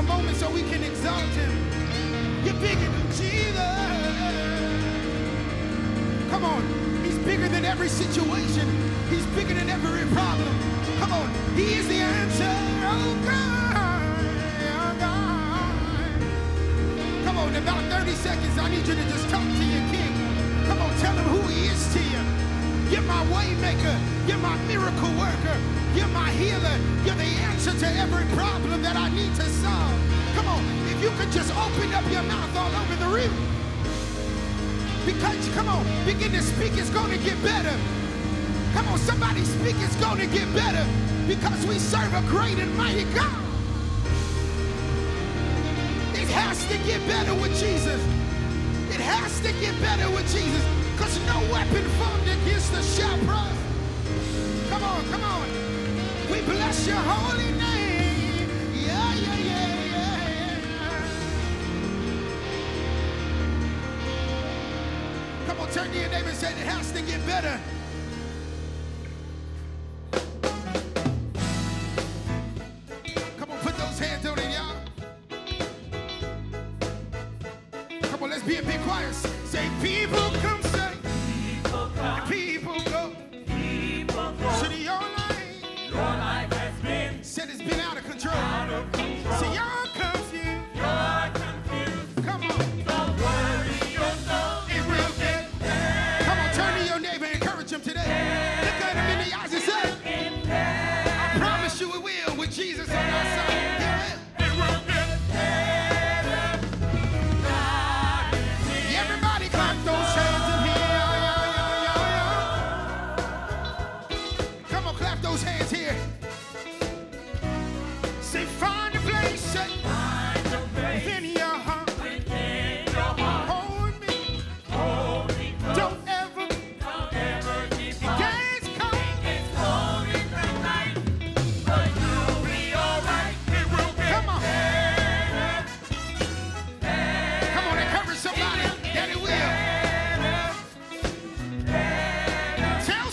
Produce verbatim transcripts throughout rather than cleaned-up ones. a moment so we can exalt him. You're bigger than Jesus. Come on. He's bigger than every situation. He's bigger than every problem. Come on. He is the answer. Oh, God. Oh, God. Come on. In about thirty seconds, I need you to just talk to your King. Come on. Tell him who he is to you. You're my way maker. You're my miracle worker. You're my healer. You're the answer to every problem that I need to solve. Come on, if you could just open up your mouth all over the room. Because, come on, begin to speak, it's going to get better. Come on, somebody speak, it's going to get better. Because we serve a great and mighty God. It has to get better with Jesus. It has to get better with Jesus. Because no weapon formed against us shall prosper. Come on, come on. We bless your holy name. Yeah, yeah, yeah, yeah, yeah. Come on, turn to your neighbor and say, it has to get better. Come on, put those hands on it, y'all. Come on, let's be in big choirs. Say, people come. People go, people go. So your life, your life has been, said it's been out of control. Out of control. So you're confused, you're confused. Come on, don't worry yourself, it will get better. Come on, turn to your neighbor and encourage him today. Better. Look at him in the eyes and say, I promise you it will with Jesus better. On our side. Yeah. It will get better. God is in everybody clap those hands. Those hands here. Say, find a place, say, find a place within your heart. Within your heart. Hold me. Hold me close. Don't ever, don't ever give up. It gets cold. It gets cold in the night. But you'll be all right. It will get Come on. Better, better. Come on, encourage somebody it that it will. Better, better. Tell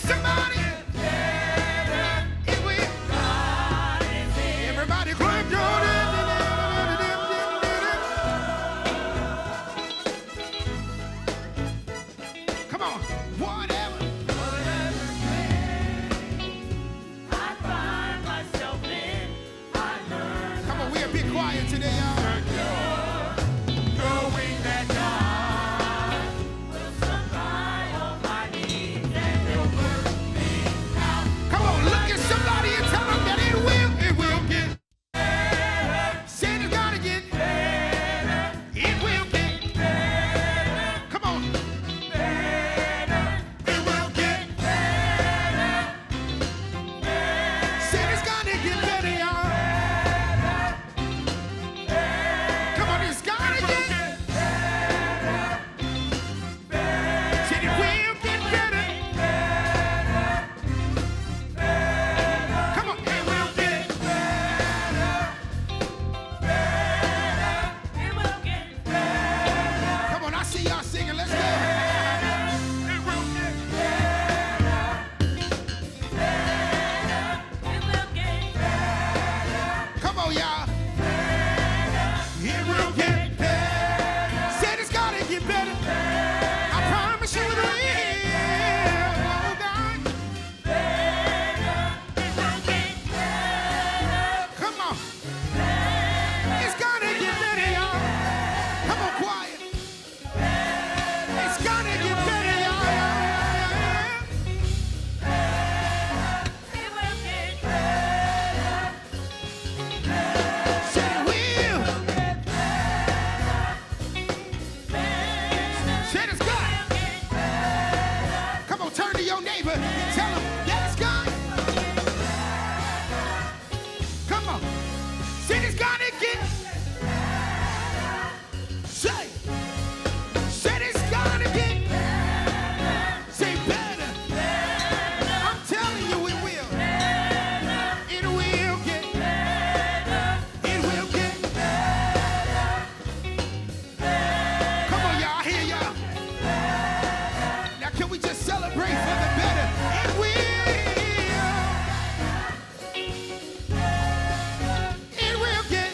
somebody. It will get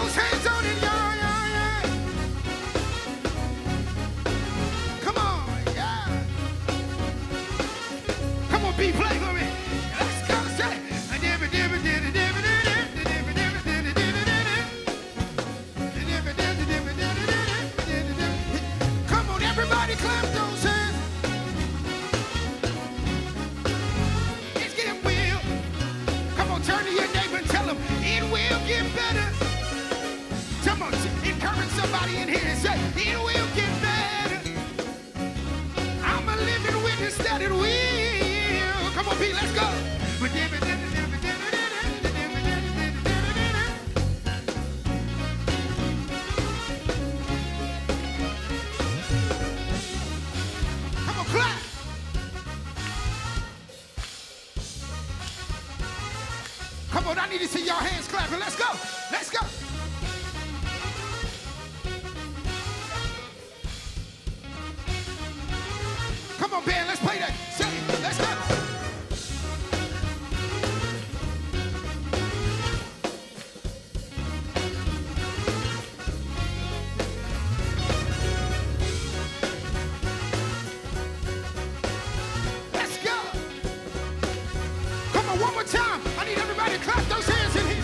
those hands on it, y'all, y'all, y'all. Come on, yeah. Come on, be play for me. Let's go, say. David, David, David, David. In here and say, it will get better. I'm a living witness that it will. Come on, Pete, let's go. Come on, clap. Come on, I need to see your hands clapping. Let's go. Let's go. Band, let's play that. Say, let's go. Let's go. Come on, one more time. I need everybody to clap those hands in here.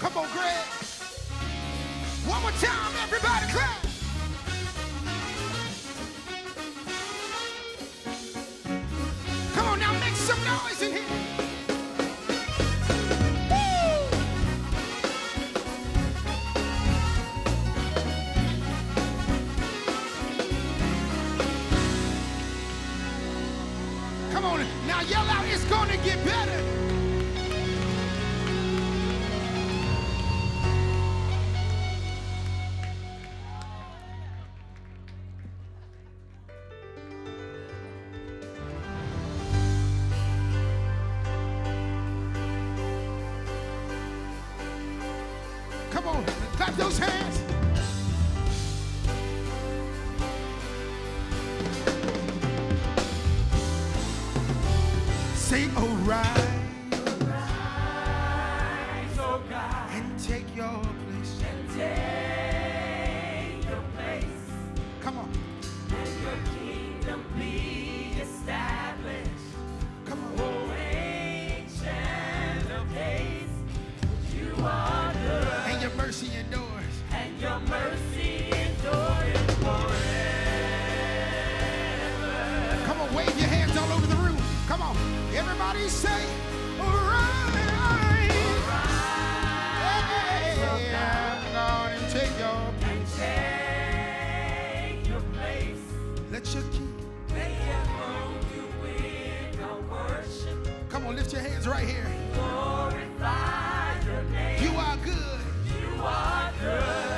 Come on, Greg. One more time, everybody clap! Come on now, make some noise in here! Woo! Come on, now yell out, it's gonna get better! Good.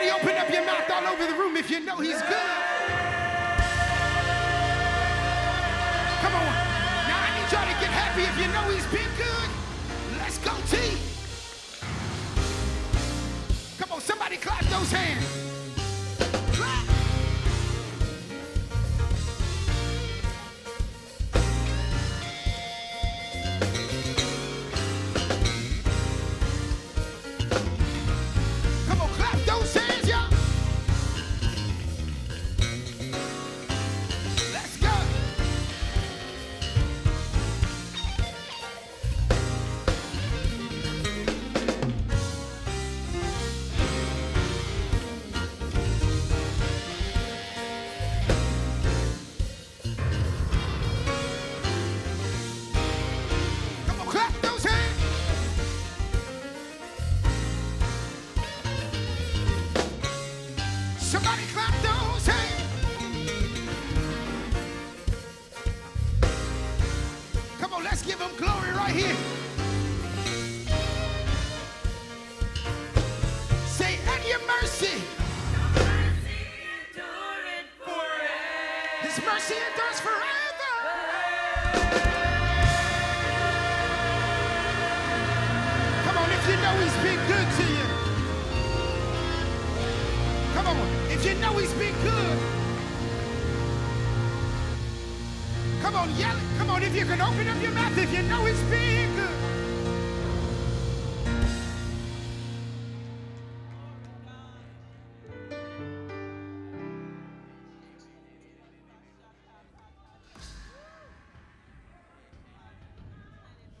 Somebody open up your mouth all over the room if you know he's good. Come on. Now I need y'all to get happy if you know he's been good. Let's go, team. Come on, somebody clap those hands. Clap.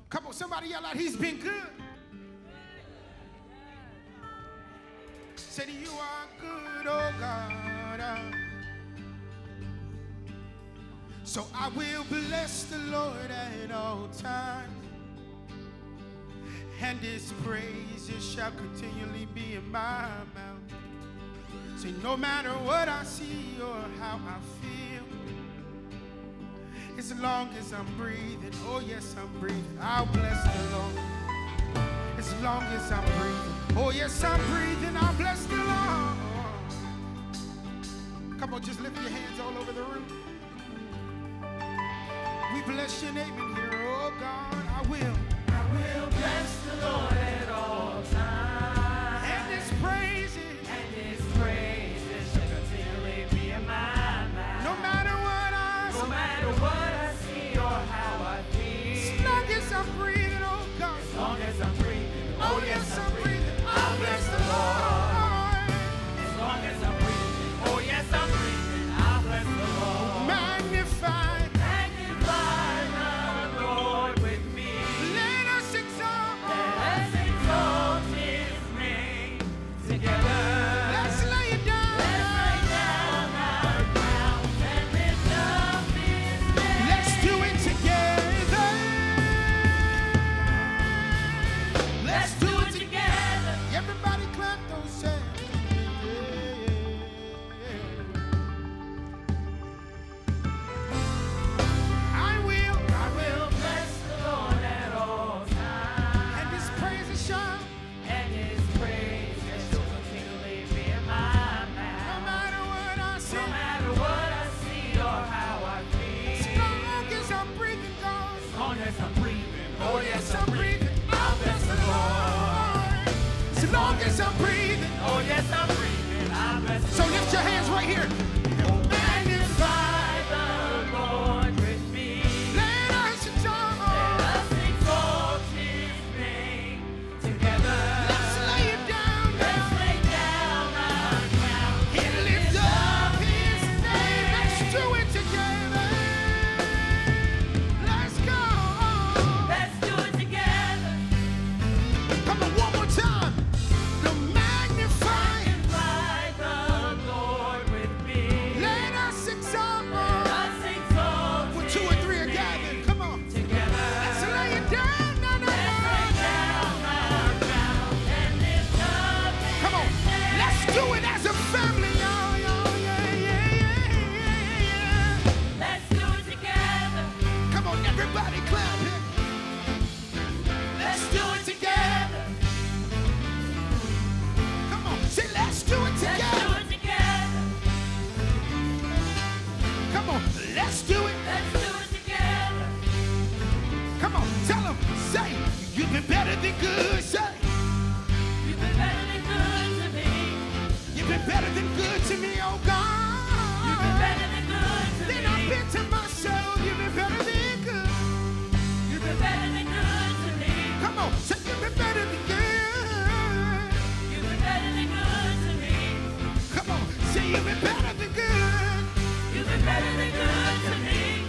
Come on, somebody yell out, he's been good. Say that you are good, oh God. So I will bless the Lord at all times, and his praises shall continually be in my mouth. See, no matter what I see or how I feel, as long as I'm breathing, oh yes, I'm breathing, I'll bless the Lord. As long as I'm breathing, oh yes, I'm breathing, I'll bless the Lord. Come on, just lift your hands all over the room. We bless your name in here, oh God, I will. I will bless the Lord at all times. And his praises. And his praises shall continually be in my mouth. No matter what I see. No matter what. I'm breathing, oh God. As long as I'm breathing, oh, oh yes, I'm breathing, I'll bless the Lord. As long as I'm breathing, oh yes, I'm breathing, I'll bless the Lord. Magnify, magnify the Lord with me. Let us exalt, let us exalt his name together. Let's lay it down, let's lay down our crowns and lift up his name. Let's do it together. Let's do it together. Everybody clap those hands. I will, I will bless the Lord at all times. And his praises shall, and his praises shall continually be in my mouth. No matter what I see, no matter what I see or how I feel. As long as I'm breathing, God. As long as I'm breathing, oh yes, I'm breathing. As long as I'm breathing, oh yes, I'm breathing, I bless the Lord. So lift your hands right here. Magnify the Lord with me. Let us exalt, let us exalt his name together. Let's lay it down, let's lay down our crown and lift up his name. Let's do it together. Let's go. Let's do it together. Come on, one more time. Magnify the Lord with me. you've been better than good. You've been better than good to me.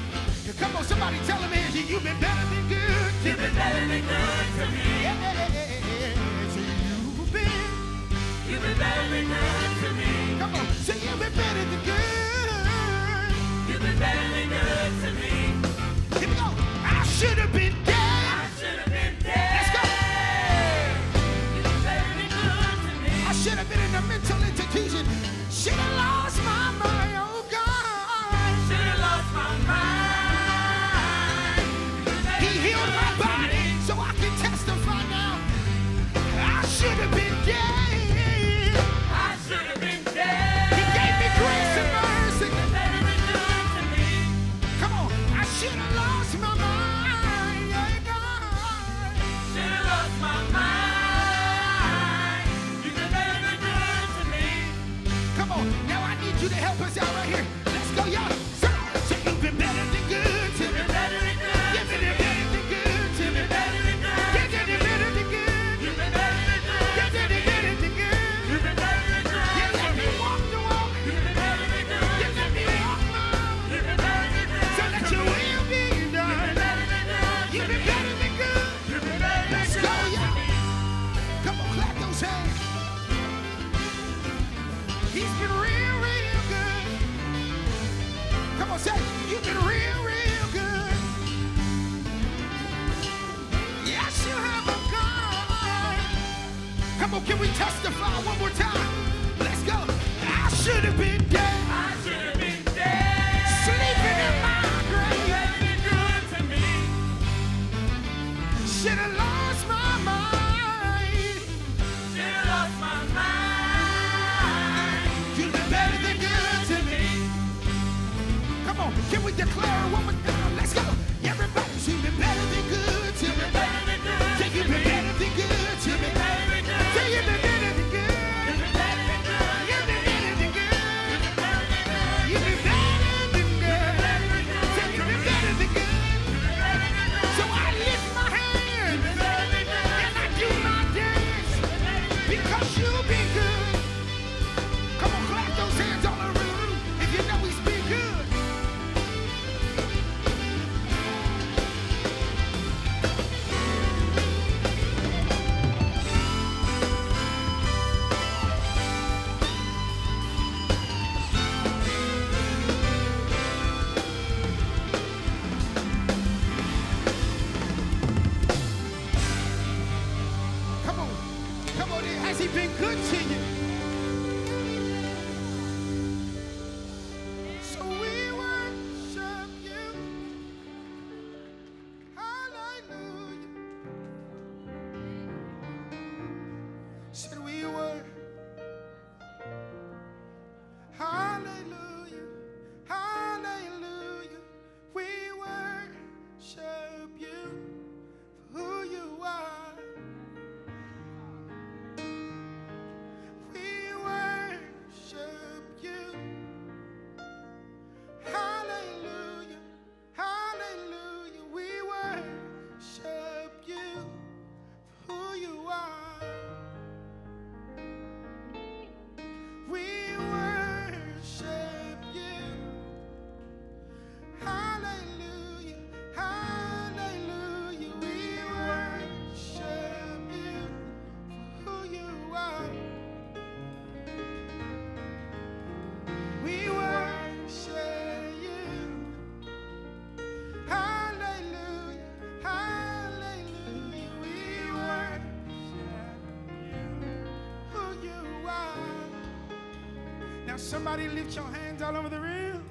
Yeah, come on, somebody tell him here, yeah, you've been better than good. You've been better than good to me. Yeah, yeah, yeah. So you've been, you've been better than good to me. Come on, say so you've been better than good. You've been better than good to me. Here we go. I should have been dead. I should have been dead. Let's go. You've been better than good to me. I should have been in a mental institution. Should have lost my mind, oh God. Should have lost my mind. He healed my body, so I can testify now. I should have been dead. I should have been dead. He gave me grace and mercy. You're better than good to me. Come on, I should have lost my mind, oh God. Should have lost my mind. Now I need you to help us out right here. Let's go, y'all. So you've been better than good to me. You've been better than good. You've been better than good to me. You've been better than good. You've been better than good. You've been better than good. You've been better than good. You let me walk the walk. You've been better than good. You let me walk the walk. You've been better than good. So that your will be done. You've been better than good. You've been better than good. You've been better than good. Let's go, y'all. Come on, clap those hands. He's been real, real good. Come on, say, you've been real, real good. Yes, you have, oh God. Come on, can we testify one more time? Let's go. I should have been dead. I should have been dead. Sleeping in my grave. You've better than good to me. Should have lost my mind. Should have lost my mind. Can we declare it one more time? Let's go. Everybody, you've been better than good to me. Say you've been better than good to me. Say you've been better than good. You've been better than good. You've been better than good. You've been better than good. Say you've been better than good. So I lift my hands and I do my dance because you've been good. Come on, clap those hands all around. Somebody lift your hands all over the room.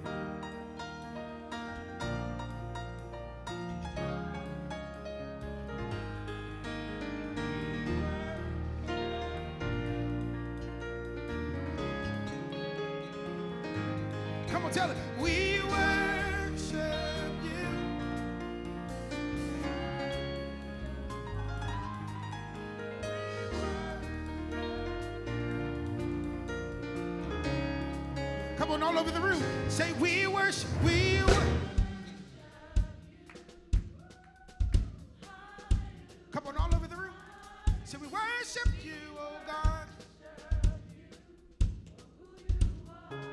Come on, tell them. We worship you. All over the room. Say, we worship, we worship. Come on, all over the room. Say, we worship you, oh God.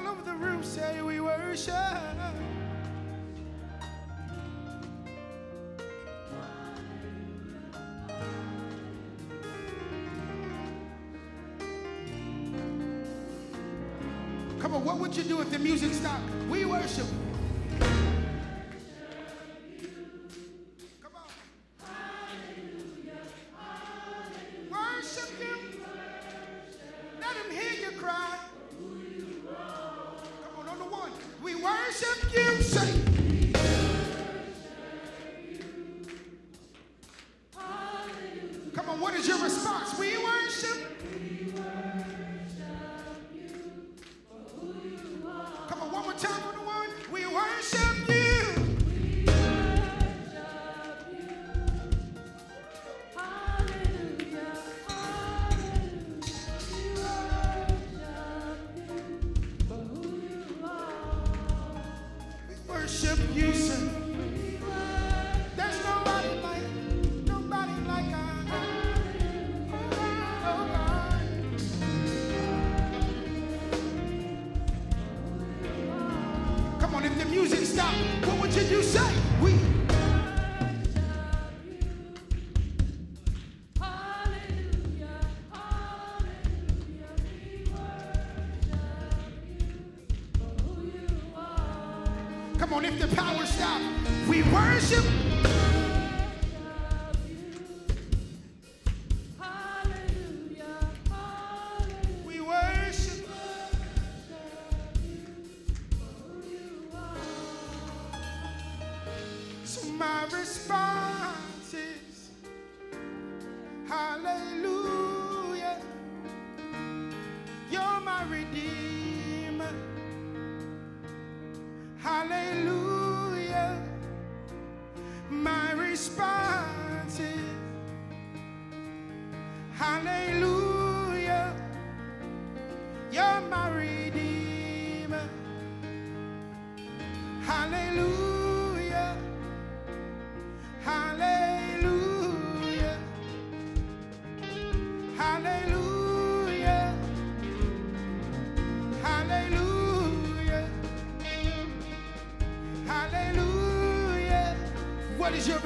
all over the room say we worship. Come on, what would you do if the music stopped? We worship.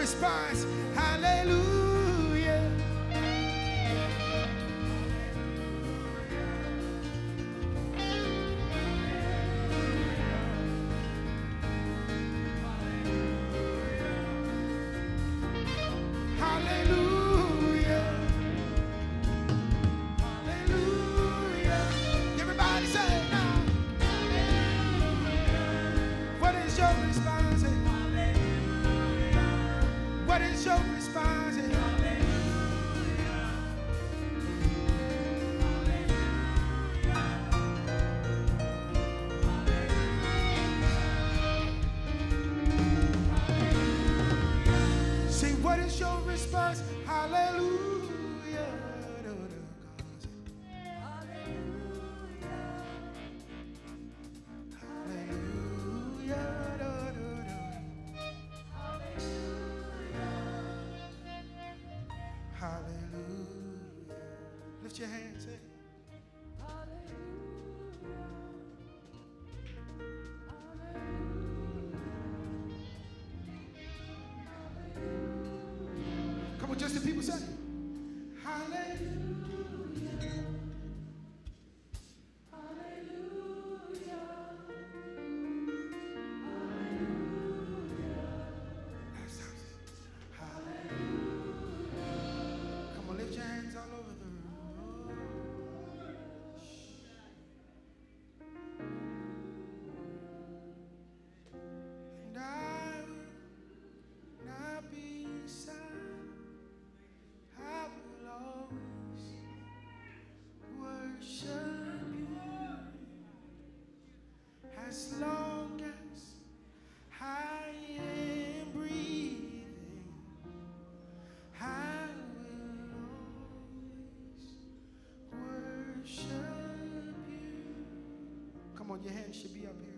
Response. Hallelujah. Hallelujah. Hallelujah. Hallelujah. Everybody say it now. Hallelujah. What is your response? What is your response? Hallelujah. Hallelujah. Hallelujah. Hallelujah. Say, what is your response? Hallelujah. Hallelujah. Hallelujah. Hallelujah. Lift your hands. Hey. Hallelujah. Hallelujah. Come on, just the people say, hallelujah. Hallelujah. Hallelujah. That's how it. Hallelujah. All over the room. And I will not be silent. I will always worship you as long as I am breathing. I Come on, your hands should be up here.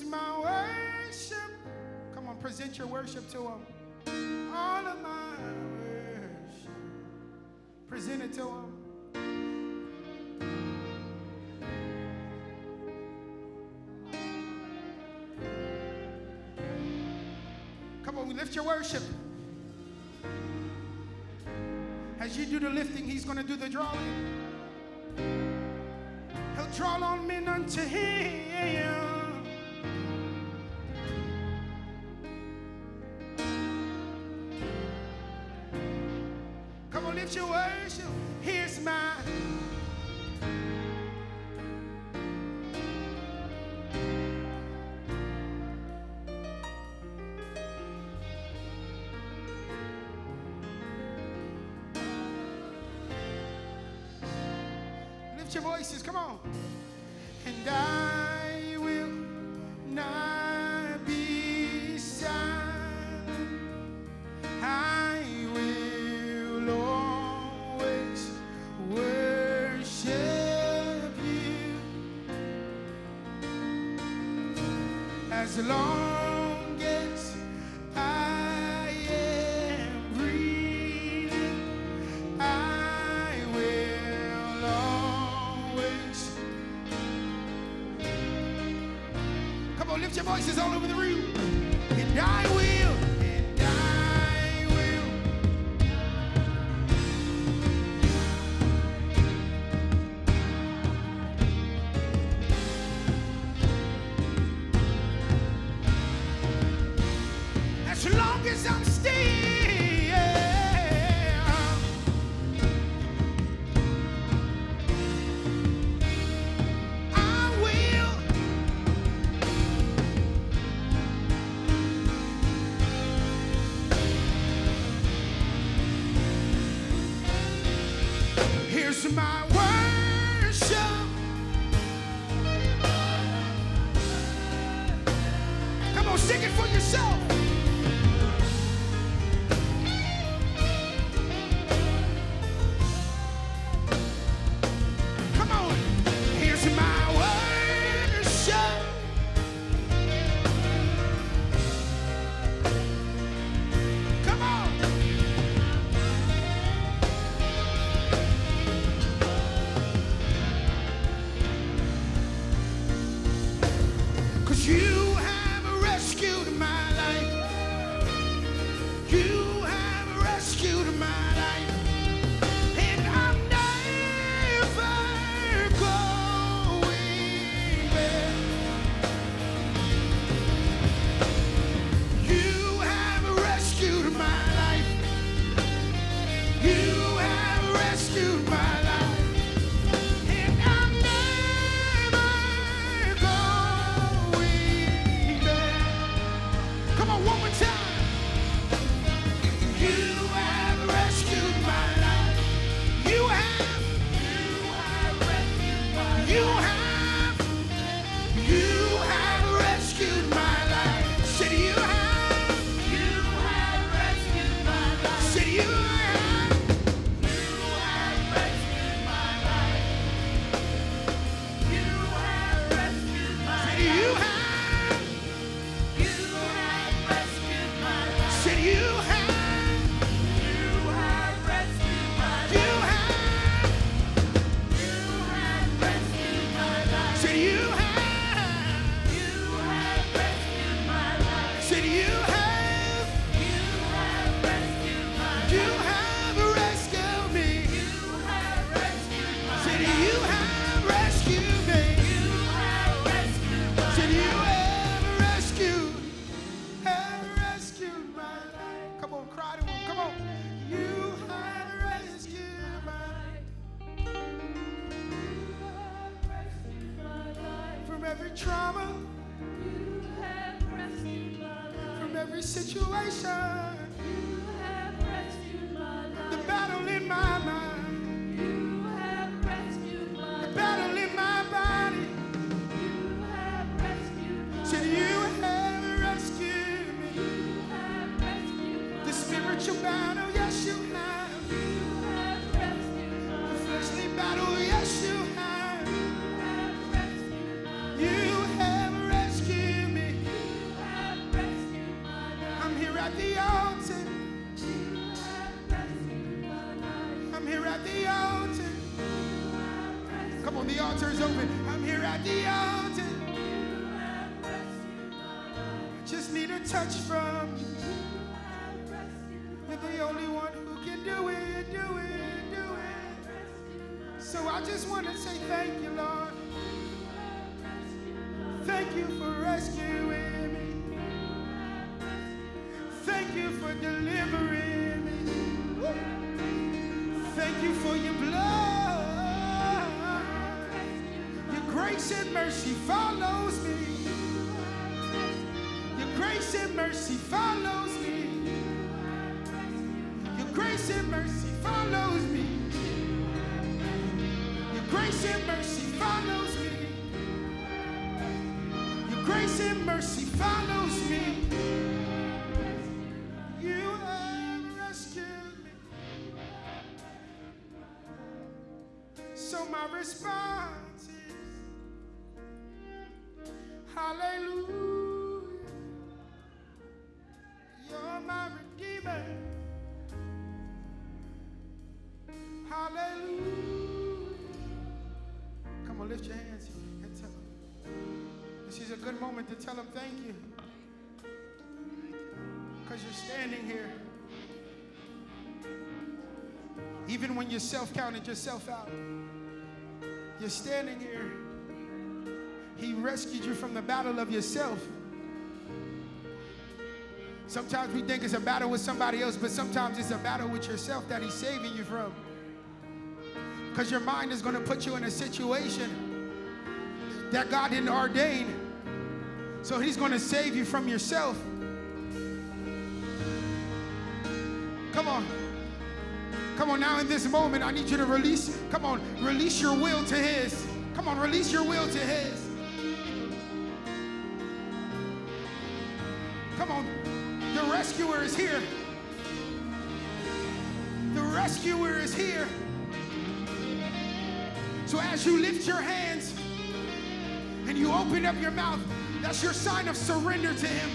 is my worship. Come on, present your worship to him. All of my worship, present it to him. Come on, lift your worship. As you do the lifting, he's going to do the drawing. He'll draw on men unto him. Come on, lift your worship. Here's my. Lift your voices, come on. And I will not be silent. I will always worship you. As long your voices all over the room, and I will. Yes, you have. You have rescued. You have rescued The altar is open. I'm here at the altar. Just need a touch from you. You're the only one who can do it, do it, do it. So I just want to say thank you, Lord. Thank you for rescuing me. Thank you for delivering me. Thank you for your blood. Your grace and mercy follows me. Your grace and mercy follows me. Your grace and mercy follows me. Your grace and mercy follows me. Grace and mercy follows me. You have rescued me. So my response is hallelujah. You're my redeemer. Hallelujah. Come on, lift your hands here. This is a good moment to tell him thank you, because you're standing here. Even when yourself counted yourself out, you're standing here. He rescued you from the battle of yourself. Sometimes we think it's a battle with somebody else, but sometimes it's a battle with yourself that he's saving you from, because your mind is going to put you in a situation that God didn't ordain. So he's going to save you from yourself. Come on. Come on now, in this moment, I need you to release. Come on, release your will to his. Come on, release your will to his. Come on, the rescuer is here. The rescuer is here. So as you lift your hands, and you open up your mouth, that's your sign of surrender to him.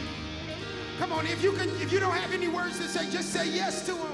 Come on, if you can, if you don't have any words to say, just say yes to him.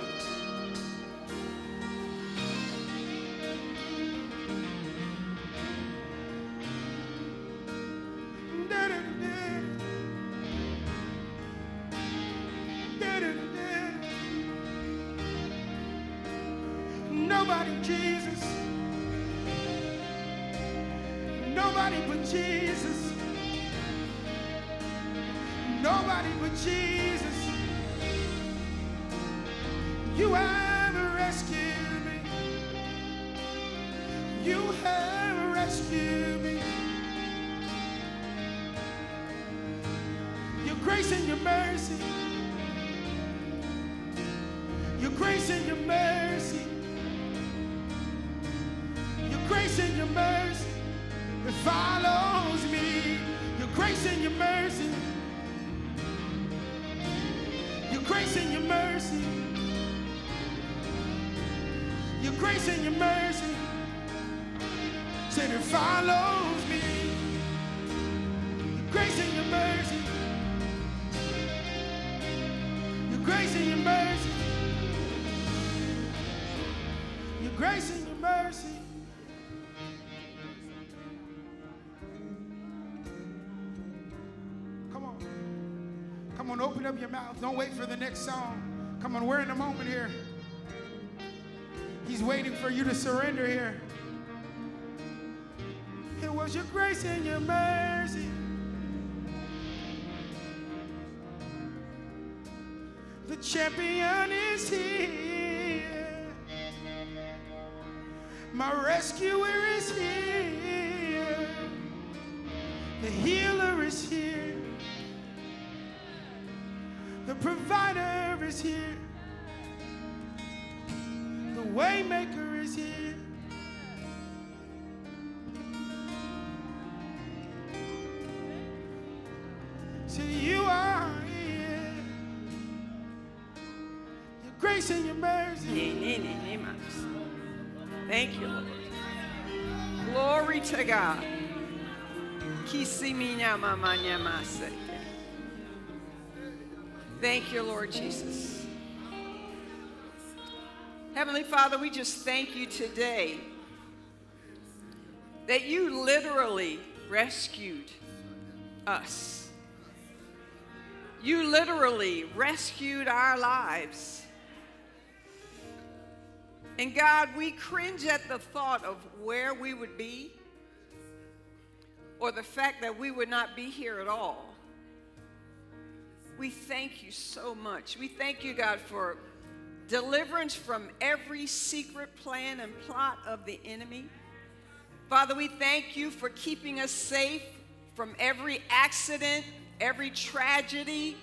Open up your mouth. Don't wait for the next song. Come on, we're in a moment here. He's waiting for you to surrender here. It was your grace and your mercy . The champion is here. My rescuer is here. The healer is here. The provider is here. The waymaker is here. So you are here. Your grace and your mercy. Thank you, Lord. Glory to God. Thank you, Lord Jesus. Heavenly Father, we just thank you today that you literally rescued us. You literally rescued our lives. And God, we cringe at the thought of where we would be or the fact that we would not be here at all. We thank you so much. We thank you, God, for deliverance from every secret plan and plot of the enemy. Father, we thank you for keeping us safe from every accident, every tragedy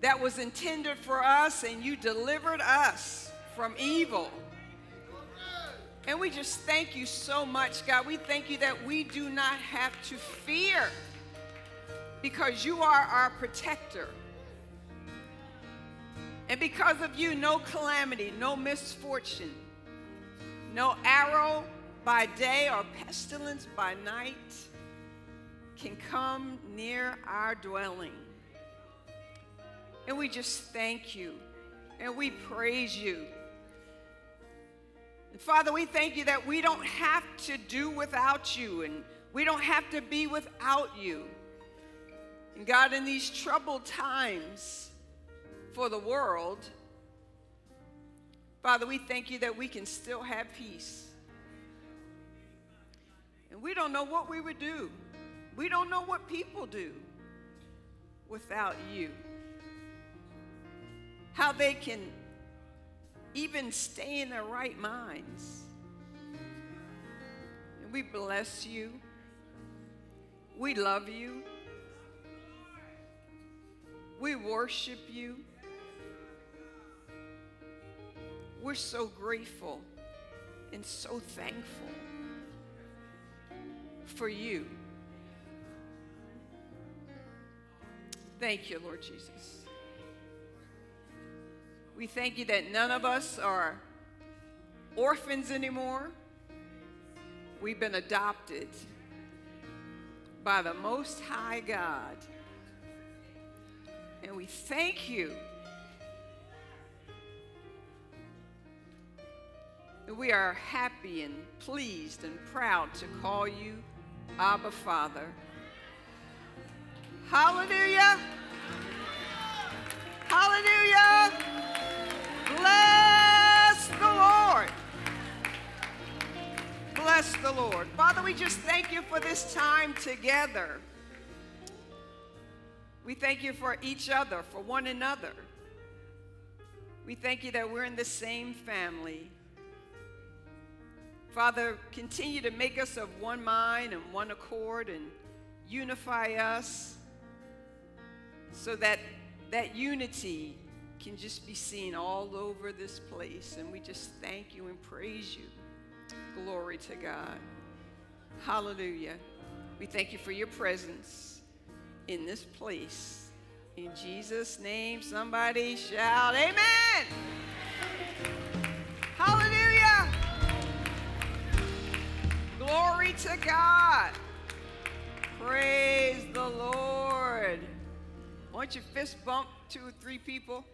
that was intended for us, and you delivered us from evil. And we just thank you so much, God. We thank you that we do not have to fear because you are our protector. And because of you, no calamity, no misfortune, no arrow by day or pestilence by night can come near our dwelling. And we just thank you, and we praise you. And Father, we thank you that we don't have to do without you, and we don't have to be without you. And God, in these troubled times for the world, Father, we thank you that we can still have peace. And we don't know what we would do. We don't know what people do without you. How they can even stay in their right minds. And we bless you. We love you. We worship you. We're so grateful and so thankful for you. Thank you, Lord Jesus. We thank you that none of us are orphans anymore. We've been adopted by the Most High God. And we thank you. We are happy and pleased and proud to call you Abba Father. Hallelujah. Hallelujah. Bless the Lord. Bless the Lord. Father, we just thank you for this time together. We thank you for each other, for one another. We thank you that we're in the same family. Father, continue to make us of one mind and one accord and unify us so that that unity can just be seen all over this place. And we just thank you and praise you. Glory to God. Hallelujah. We thank you for your presence in this place. In Jesus' name, somebody shout, amen. Hallelujah. Glory to God. Praise the Lord. Won't you fist bump two or three people?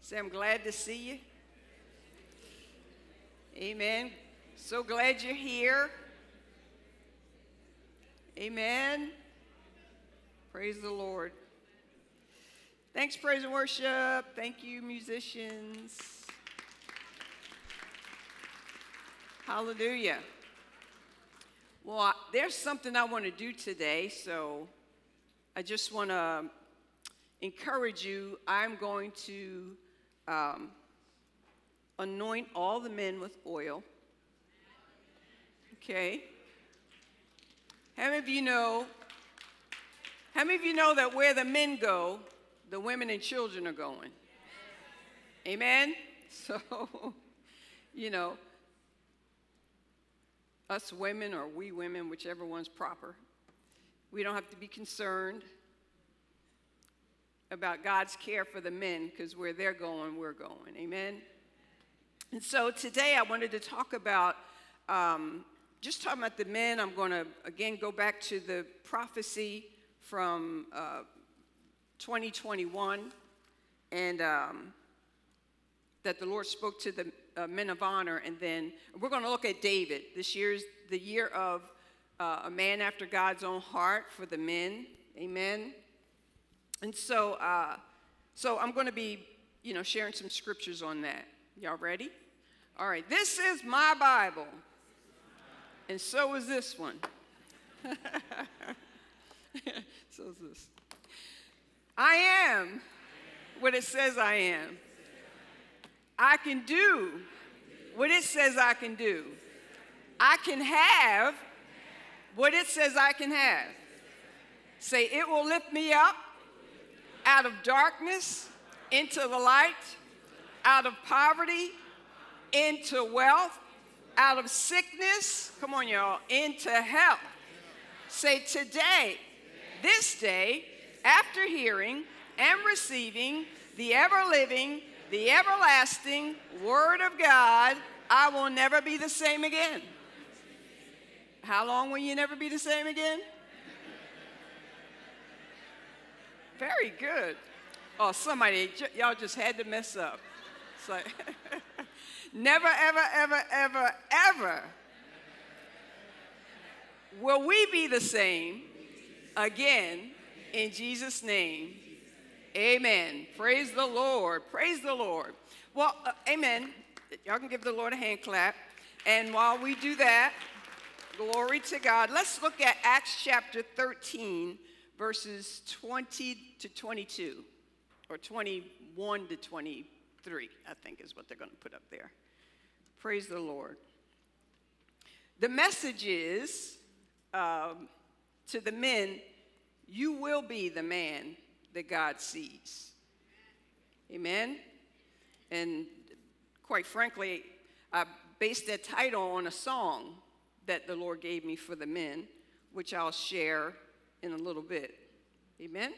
Say, I'm glad to see you. Amen. So glad you're here. Amen. Praise the Lord. Thanks, praise and worship. Thank you, musicians. Hallelujah. Well, I, there's something I want to do today, so I just want to encourage you. I'm going to Um, anoint all the men with oil. Okay. How many of you know, how many of you know that where the men go, the women and children are going? Amen? So, you know, us women or we women, whichever one's proper, we don't have to be concerned about God's care for the men, because where they're going, we're going. Amen? And so today I wanted to talk about, um, just talking about the men. I'm going to, again, go back to the prophecy from uh, twenty twenty-one, and um, that the Lord spoke to the uh, men of honor, and then we're going to look at David. This year's the year of uh, a man after God's own heart for the men. Amen. And so, uh, so I'm going to be, you know, sharing some scriptures on that. Y'all ready? All right. This is my Bible, and so is this one. So is this. I am what it says I am. I can do what it says I can do. I can have what it says I can have. Say, it will lift me up out of darkness into the light, out of poverty into wealth, out of sickness, come on y'all, into health. Say, today, this day, after hearing and receiving the ever-living, the everlasting Word of God, I will never be the same again. How long will you never be the same again? Very good. Oh, somebody, y'all just had to mess up. It's like, never, ever, ever, ever, ever will we be the same again. In Jesus' name, amen. Praise the Lord. Praise the Lord. Well, uh, amen. Y'all can give the Lord a hand clap. And while we do that, glory to God. Let's look at Acts chapter thirteen, verses twenty to twenty-two, or twenty-one to twenty-three, I think is what they're going to put up there. Praise the Lord. The message is um, to the men, you will be the man that God sees. Amen? And quite frankly, I based that title on a song that the Lord gave me for the men, which I'll share in a little bit. Amen?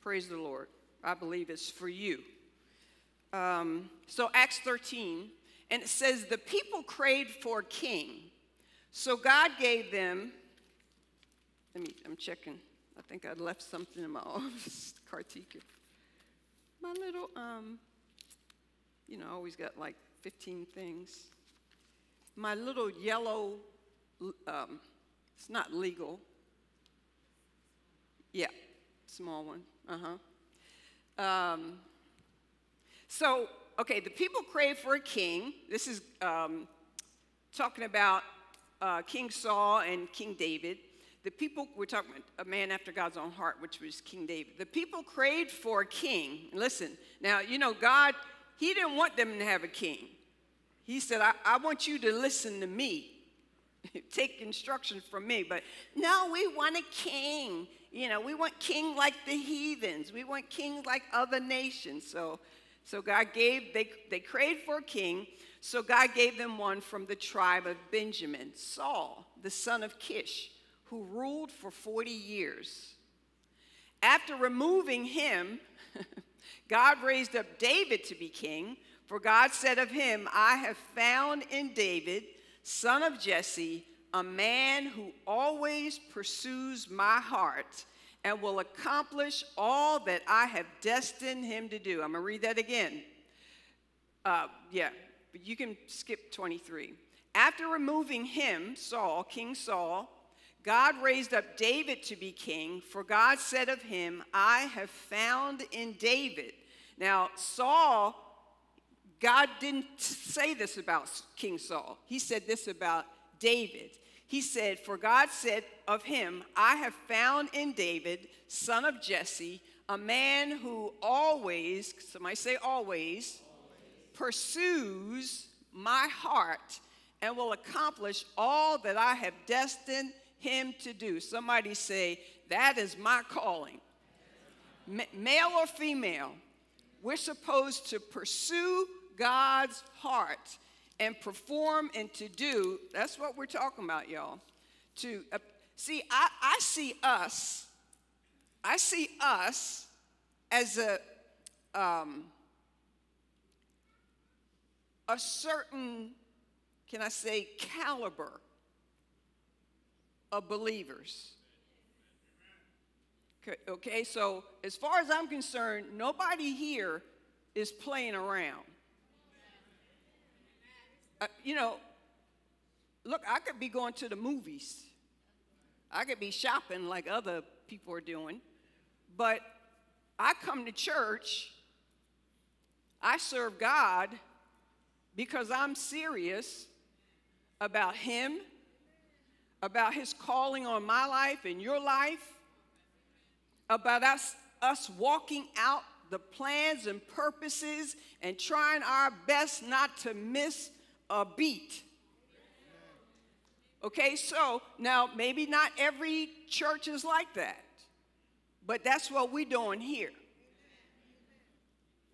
Praise the Lord. I believe it's for you. Um, so Acts thirteen, and it says, the people craved for a king. So God gave them, let me, I'm checking. I think I left something in my office, Kartika. My little, um, you know, I always got like fifteen things. My little yellow, um, it's not legal. Yeah, small one, uh-huh. Um, so, okay, the people crave for a king. This is um, talking about uh, King Saul and King David. The people, we're talking about a man after God's own heart, which was King David. The people craved for a king. Listen, now, you know, God, he didn't want them to have a king. He said, I, I want you to listen to me. Take instruction from me. But no, we want a king. You know, we want king like the heathens. We want king like other nations. So, so God gave, they, they craved for a king. So God gave them one from the tribe of Benjamin, Saul, the son of Kish, who ruled for forty years. After removing him, God raised up David to be king, for God said of him, I have found in David, son of Jesse, a man who always pursues my heart and will accomplish all that I have destined him to do. I'm going to read that again. Uh, yeah, but you can skip twenty-three. After removing him, Saul, King Saul, God raised up David to be king, for God said of him, I have found in David. Now, Saul, God didn't say this about King Saul. He said this about David. He said, for God said of him, I have found in David, son of Jesse, a man who always, somebody say always, always. Pursues my heart and will accomplish all that I have destined him to do. Somebody say, that is my calling. M male or female, we're supposed to pursue God's heart and perform and to do. That's what we're talking about, y'all. To uh, see, I, I see us, I see us as a um, a certain, can I say, caliber of believers. Okay, okay, so as far as I'm concerned, nobody here is playing around. uh, you know, look, I could be going to the movies. I could be shopping like other people are doing. But I come to church, I serve God because I'm serious about Him, about His calling on my life and your life, about us, us walking out the plans and purposes and trying our best not to miss a beat. Okay, so now maybe not every church is like that, but that's what we're doing here.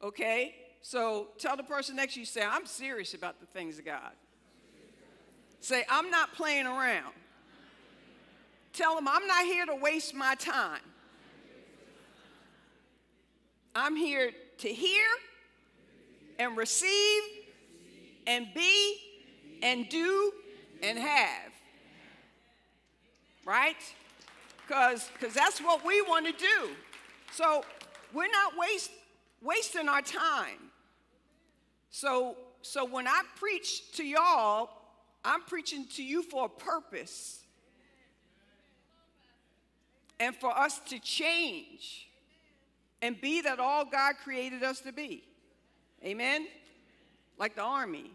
Okay, so tell the person next to you, say, I'm serious about the things of God. Say, I'm not playing around. Tell them, I'm not here to waste my time. I'm here to hear and receive and be and do and have, right? Because because that's what we want to do. So we're not waste, wasting our time. So, so when I preach to y'all, I'm preaching to you for a purpose and for us to change and be that all God created us to be. Amen? Like the army.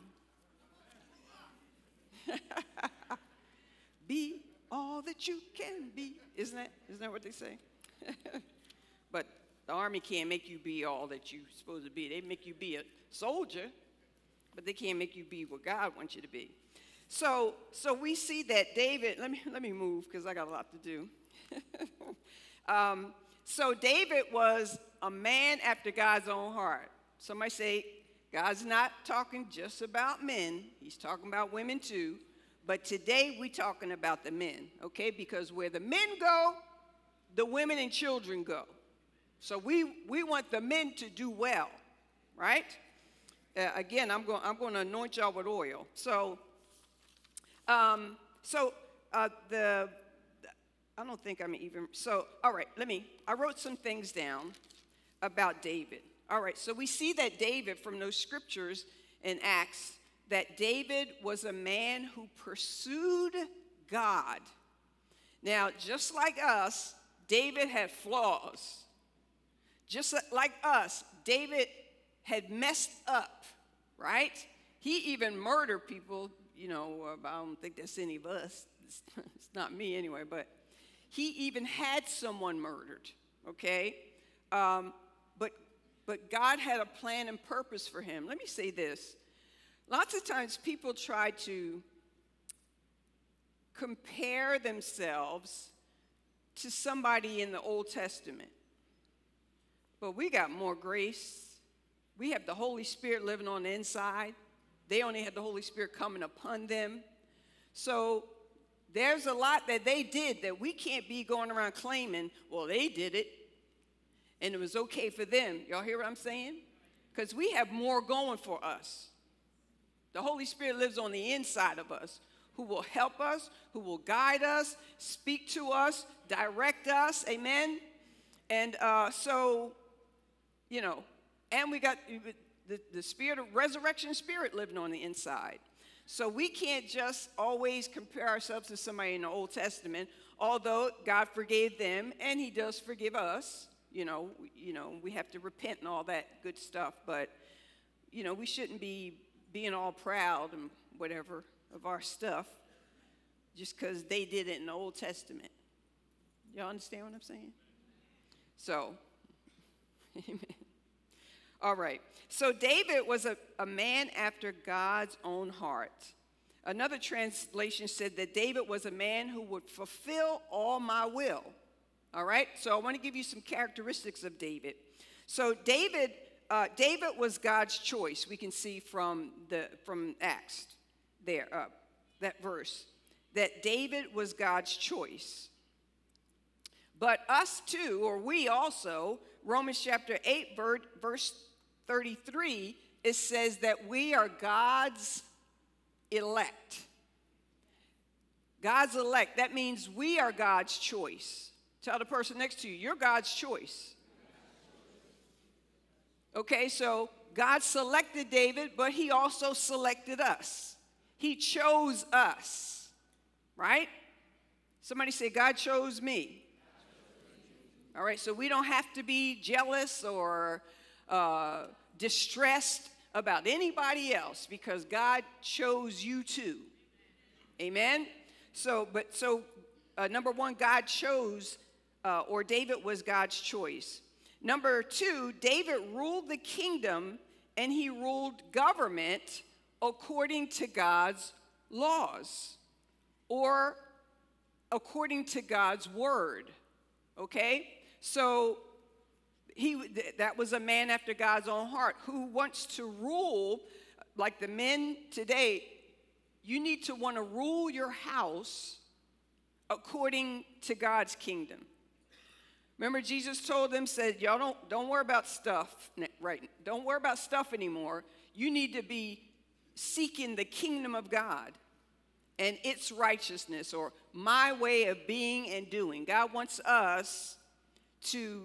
Be all that you can be. Isn't that, isn't that what they say? But the army can't make you be all that you're supposed to be. They make you be a soldier, but they can't make you be what God wants you to be. So, so we see that David, let me, let me move because I got a lot to do. um, so David was a man after God's own heart. Somebody say, God's not talking just about men. He's talking about women too. But today we're talking about the men, okay? Because where the men go, the women and children go. So we, we want the men to do well, right? Uh, again, I'm going I'm going to anoint y'all with oil. So... Um, so, uh, the, I don't think I'm even, so, all right, let me, I wrote some things down about David. All right, so we see that David, from those scriptures in Acts, that David was a man who pursued God. Now, just like us, David had flaws. Just like us, David had messed up, right? He even murdered people. You know, I don't think that's any of us. It's not me anyway, but he even had someone murdered, okay? Um, but, but God had a plan and purpose for him. Let me say this. Lots of times people try to compare themselves to somebody in the Old Testament. But we got more grace. We have the Holy Spirit living on the inside. They only had the Holy Spirit coming upon them. So there's a lot that they did that we can't be going around claiming, well, they did it, and it was okay for them. Y'all hear what I'm saying? Because we have more going for us. The Holy Spirit lives on the inside of us, who will help us, who will guide us, speak to us, direct us, amen? And uh, so, you know, and we got... The, the spirit of resurrection spirit living on the inside. So we can't just always compare ourselves to somebody in the Old Testament, although God forgave them and He does forgive us. You know, you know, we have to repent and all that good stuff, but you know, we shouldn't be being all proud and whatever of our stuff just because they did it in the Old Testament. Y'all understand what I'm saying? So, amen. All right, so David was a, a man after God's own heart. Another translation said that David was a man who would fulfill all my will. All right, so I want to give you some characteristics of David. So David, uh, David was God's choice. We can see from the from Acts there, uh, that verse, that David was God's choice. But us too, or we also, Romans chapter eight, verse thirty-three, it says that we are God's elect. God's elect. That means we are God's choice. Tell the person next to you, you're God's choice. Okay, so God selected David, but He also selected us. He chose us, right? Somebody say, God chose me. All right, so we don't have to be jealous or uh, distressed about anybody else because God chose you too. Amen? So, but so uh, number one, God chose, uh, or David was God's choice. Number two, David ruled the kingdom and he ruled government according to God's laws or according to God's word, okay? So he, that was a man after God's own heart who wants to rule, like the men today, you need to want to rule your house according to God's kingdom. Remember, Jesus told them, said, y'all don't, don't worry about stuff, right? Don't worry about stuff anymore. You need to be seeking the kingdom of God and its righteousness, or my way of being and doing. God wants us to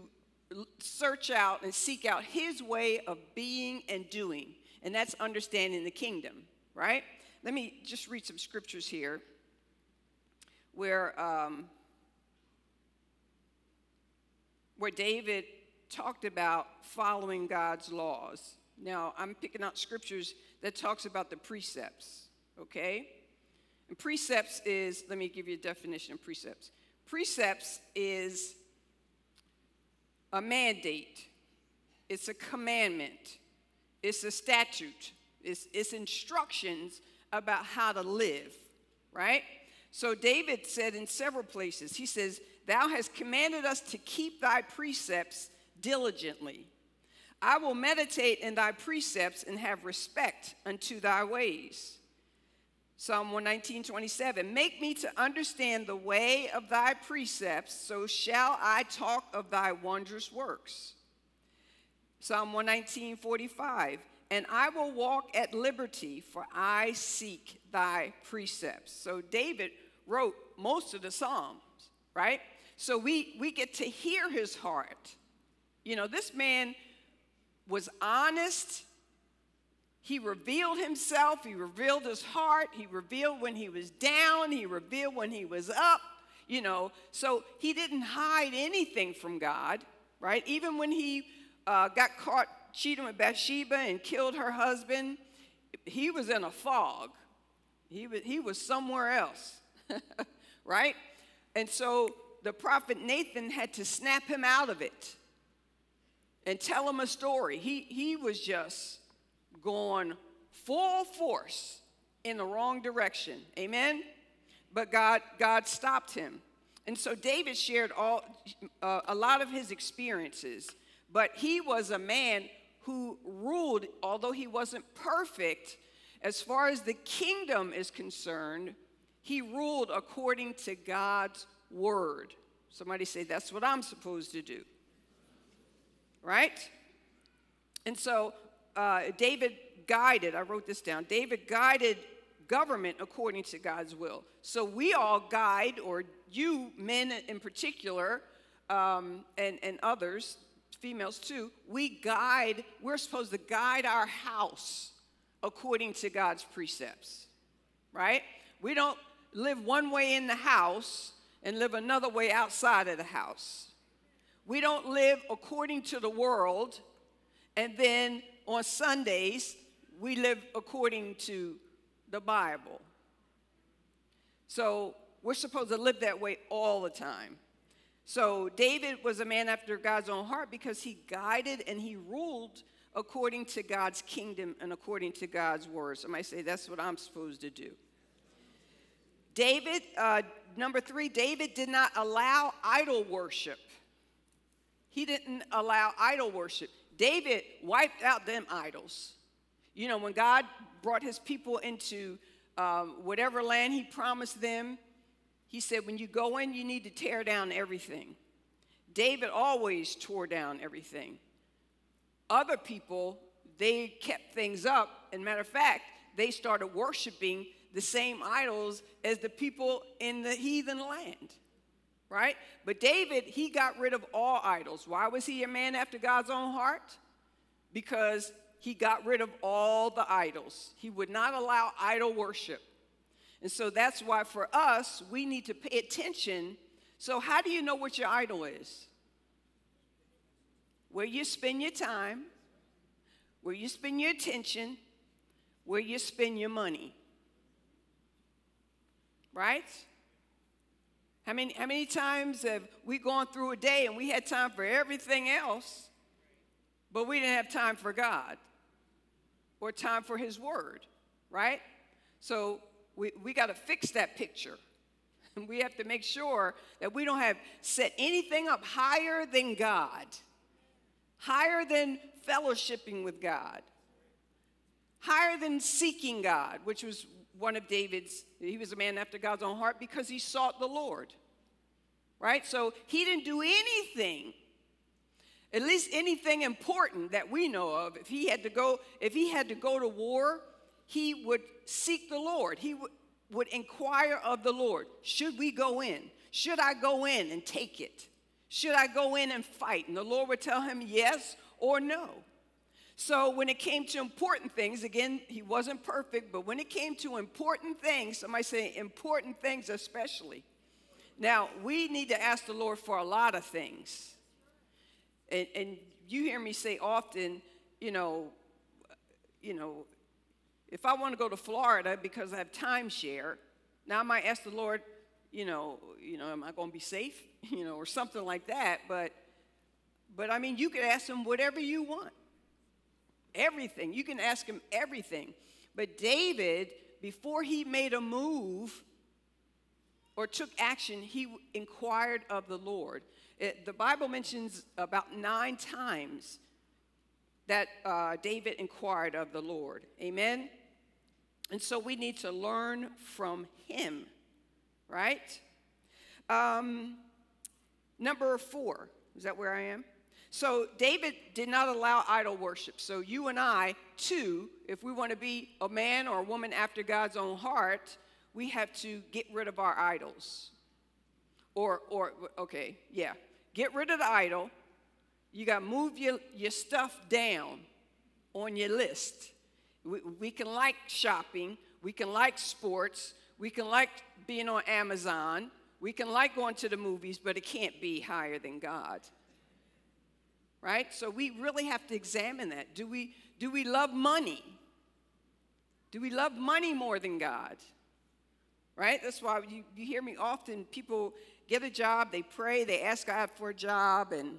search out and seek out his way of being and doing, and that's understanding the kingdom, right? Let me just read some scriptures here where... Um, where David talked about following God's laws. Now, I'm picking out scriptures that talks about the precepts, okay? And precepts is, let me give you a definition of precepts. Precepts is a mandate. It's a commandment. It's a statute. It's, it's instructions about how to live, right? So David said in several places, he says, thou hast commanded us to keep thy precepts diligently. I will meditate in thy precepts and have respect unto thy ways. Psalm one nineteen, twenty-seven, make me to understand the way of thy precepts, so shall I talk of thy wondrous works. Psalm one nineteen, forty-five, and I will walk at liberty, for I seek thy precepts. So David wrote most of the Psalms, right? So we, we get to hear his heart. You know, this man was honest. He revealed himself. He revealed his heart. He revealed when he was down. He revealed when he was up, you know. So he didn't hide anything from God, right? Even when he uh, got caught cheating with Bathsheba and killed her husband, he was in a fog. He was, he was somewhere else, right? And so the prophet Nathan had to snap him out of it and tell him a story. He, he was just going full force in the wrong direction. Amen? But God, God stopped him. And so David shared all, uh, a lot of his experiences. But he was a man who ruled, although he wasn't perfect, as far as the kingdom is concerned, he ruled according to God's word. Somebody say, that's what I'm supposed to do. Right? And so uh, David guided, I wrote this down, David guided government according to God's will. So we all guide, or you men in particular, um, and, and others, females too, we guide, we're supposed to guide our house according to God's precepts. Right? We don't live one way in the house and live another way outside of the house. We don't live according to the world, and then on Sundays, we live according to the Bible. So we're supposed to live that way all the time. So David was a man after God's own heart because he guided and he ruled according to God's kingdom and according to God's word. Somebody say, that's what I'm supposed to do. David, uh, number three, David did not allow idol worship. He didn't allow idol worship. David wiped out them idols. You know, when God brought his people into um, whatever land he promised them, he said, when you go in, you need to tear down everything. David always tore down everything. Other people, they kept things up. And matter of fact, they started worshiping the same idols as the people in the heathen land, right? But David, he got rid of all idols. Why was he a man after God's own heart? Because he got rid of all the idols. He would not allow idol worship. And so that's why for us, we need to pay attention. So how do you know what your idol is? Where you spend your time, where you spend your attention, where you spend your money. Right? How many, how many times have we gone through a day and we had time for everything else, but we didn't have time for God or time for his word, right? So we, we got to fix that picture. And we have to make sure that we don't have set anything up higher than God, higher than fellowshipping with God, higher than seeking God, which was one of David's. He was a man after God's own heart because he sought the Lord, right? So he didn't do anything, at least anything important that we know of. If he had to go, if he had to go to war, he would seek the Lord. He would, would inquire of the Lord. Should we go in? Should I go in and take it? Should I go in and fight? And the Lord would tell him yes or no. So when it came to important things, again, he wasn't perfect, but when it came to important things, somebody say important things especially. Now, we need to ask the Lord for a lot of things. And, and you hear me say often, you know, you know, if I want to go to Florida because I have timeshare, now I might ask the Lord, you know, you know, am I going to be safe? You know, or something like that. But, but I mean, you could ask him whatever you want. Everything. You can ask him everything. But David, before he made a move or took action, he inquired of the Lord. It, the Bible mentions about nine times that uh, David inquired of the Lord. Amen? And so we need to learn from him, right? Um, number four. Is that where I am? So David did not allow idol worship. So you and I, too, if we want to be a man or a woman after God's own heart, we have to get rid of our idols. Or, or okay, yeah, get rid of the idol. You got to move your, your stuff down on your list. We, we can like shopping. We can like sports. We can like being on Amazon. We can like going to the movies, but it can't be higher than God. Right? So we really have to examine that. Do we, do we love money? Do we love money more than God? Right? That's why you, you hear me often, people get a job, they pray, they ask God for a job, and,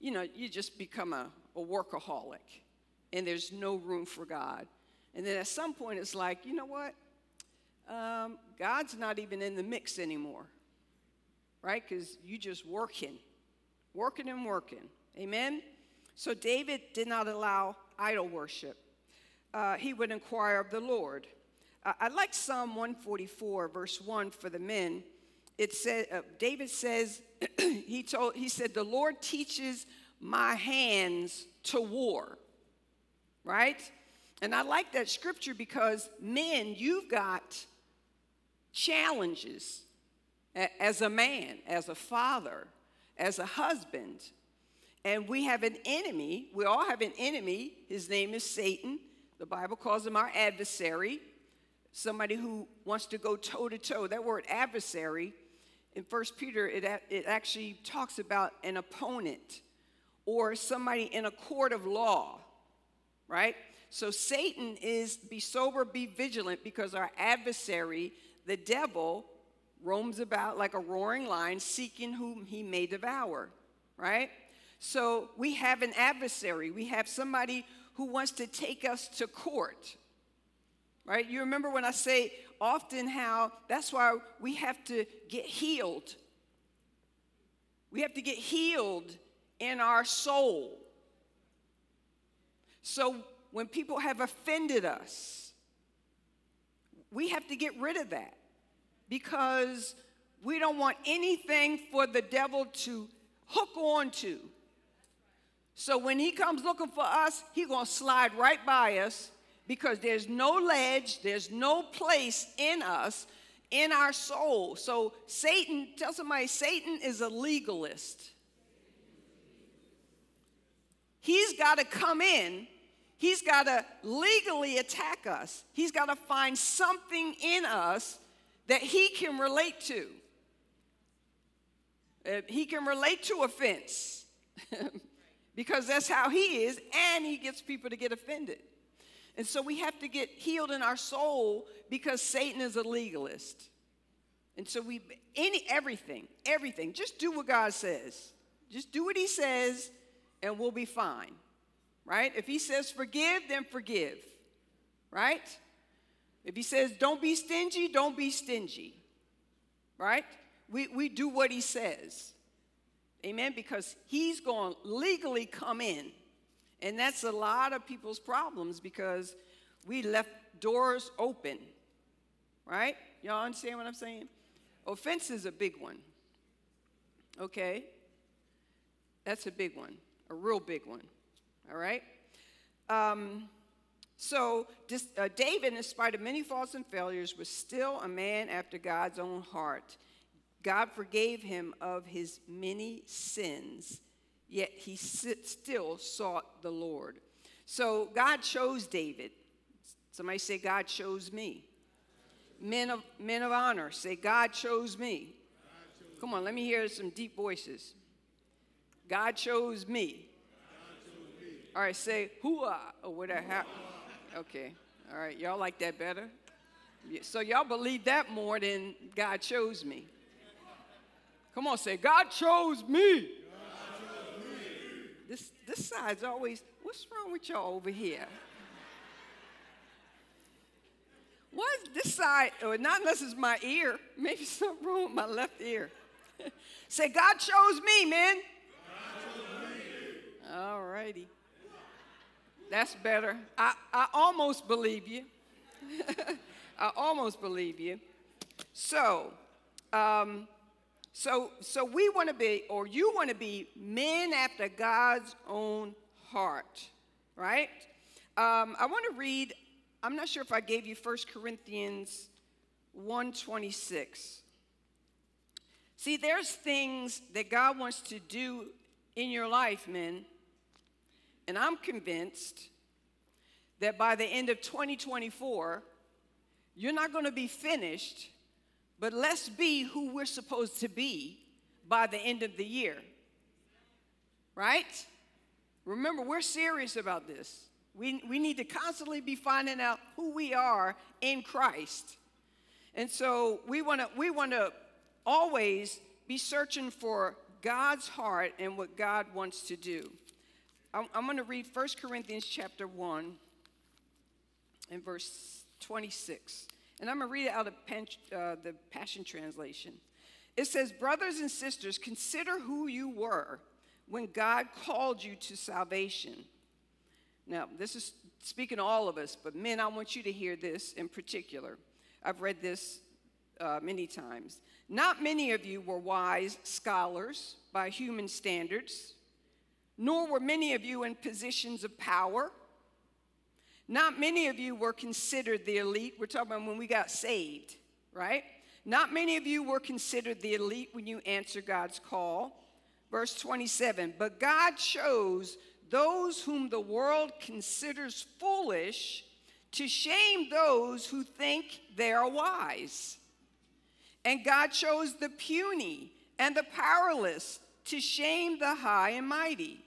you know, you just become a, a workaholic, and there's no room for God. And then at some point it's like, you know what? Um, God's not even in the mix anymore, right? Because you just working. Working and working. Amen? So David did not allow idol worship. Uh, he would inquire of the Lord. Uh, I like Psalm one forty-four, verse one for the men. It said, uh, David says, he, told, he said, the Lord teaches my hands to war. Right? And I like that scripture because, men, you've got challenges as a man, as a father, as a husband, and we have an enemy. We all have an enemy. His name is Satan. The Bible calls him our adversary, somebody who wants to go toe-to-toe. That word adversary, in First Peter, it, it actually talks about an opponent or somebody in a court of law, right? So Satan is, be sober, be vigilant, because our adversary, the devil, roams about like a roaring lion, seeking whom he may devour, right? So we have an adversary. We have somebody who wants to take us to court, right? You remember when I say often how that's why we have to get healed. We have to get healed in our soul. So when people have offended us, we have to get rid of that, because we don't want anything for the devil to hook on to. So when he comes looking for us, he's going to slide right by us, because there's no ledge, there's no place in us, in our soul. So Satan, tell somebody, Satan is a legalist. He's got to come in. He's got to legally attack us. He's got to find something in us that he can relate to. He can relate to offense because that's how he is, and he gets people to get offended. And so we have to get healed in our soul because Satan is a legalist. And so we, any, everything, everything, just do what God says. Just do what he says, and we'll be fine, right? If he says forgive, then forgive, right? If he says don't be stingy, don't be stingy, right? We, we do what he says, amen, because he's going to legally come in. And that's a lot of people's problems because we left doors open, right? Y'all understand what I'm saying? Offense is a big one, okay? That's a big one, a real big one, all right? Um, so this, uh, David, in spite of many faults and failures, was still a man after God's own heart. God forgave him of his many sins, yet he still sought the Lord. So God chose David. Somebody say, God chose me. Men of, men of honor, say, God chose me. God chose Come on, let me hear some deep voices. God chose me. God chose me. All right, say, hoo-ah, or whatever. Hoo-ah. Okay, all right, y'all like that better? So y'all believe that more than God chose me. Come on, say, God chose me. This, this side's always, what's wrong with y'all over here? What this side, or not unless it's my ear. Maybe something wrong with my left ear. Say, God chose me, man. God chose me. All righty. That's better. I, I almost believe you. I almost believe you. So, um... So, so we want to be, or you want to be, men after God's own heart, right? Um, I want to read, I'm not sure if I gave you First Corinthians one twenty-six. See, there's things that God wants to do in your life, men, and I'm convinced that by the end of twenty twenty-four, you're not going to be finished. But let's be who we're supposed to be by the end of the year, right? Remember, we're serious about this. We, we need to constantly be finding out who we are in Christ. And so we want to we want to always be searching for God's heart and what God wants to do. I'm, I'm going to read First Corinthians chapter one and verse twenty-six. And I'm going to read it out of uh, the Passion Translation. It says, brothers and sisters, consider who you were when God called you to salvation. Now, this is speaking to all of us, but men, I want you to hear this in particular. I've read this uh, many times. Not many of you were wise scholars by human standards, nor were many of you in positions of power. Not many of you were considered the elite. We're talking about when we got saved, right? Not many of you were considered the elite when you answered God's call. Verse twenty-seven, but God chose those whom the world considers foolish to shame those who think they are wise. And God chose the puny and the powerless to shame the high and mighty.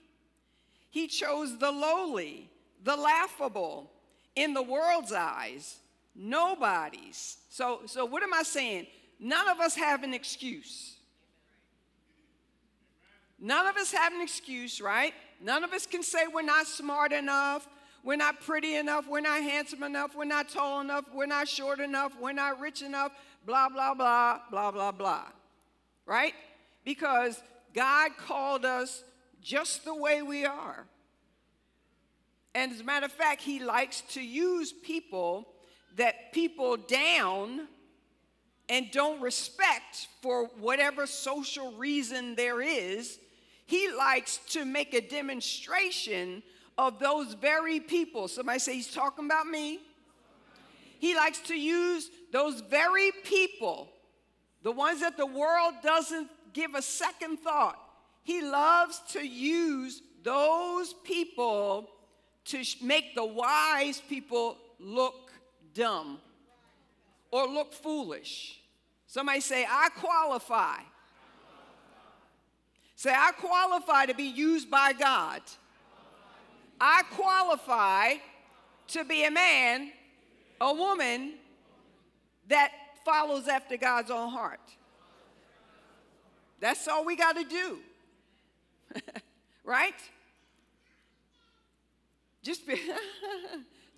He chose the lowly, the laughable, in the world's eyes, nobody's. So, so what am I saying? None of us have an excuse. None of us have an excuse, right? None of us can say we're not smart enough, we're not pretty enough, we're not handsome enough, we're not tall enough, we're not short enough, we're not rich enough, blah, blah, blah, blah, blah, blah, right? Because God called us just the way we are. And as a matter of fact, he likes to use people that people down and don't respect for whatever social reason there is. He likes to make a demonstration of those very people. Somebody say, he's talking about me. He likes to use those very people, the ones that the world doesn't give a second thought. He loves to use those people to make the wise people look dumb or look foolish. Somebody say, I qualify. Say, I qualify to be used by God. I qualify to be a man, a woman that follows after God's own heart. That's all we got to do. Right? Just be,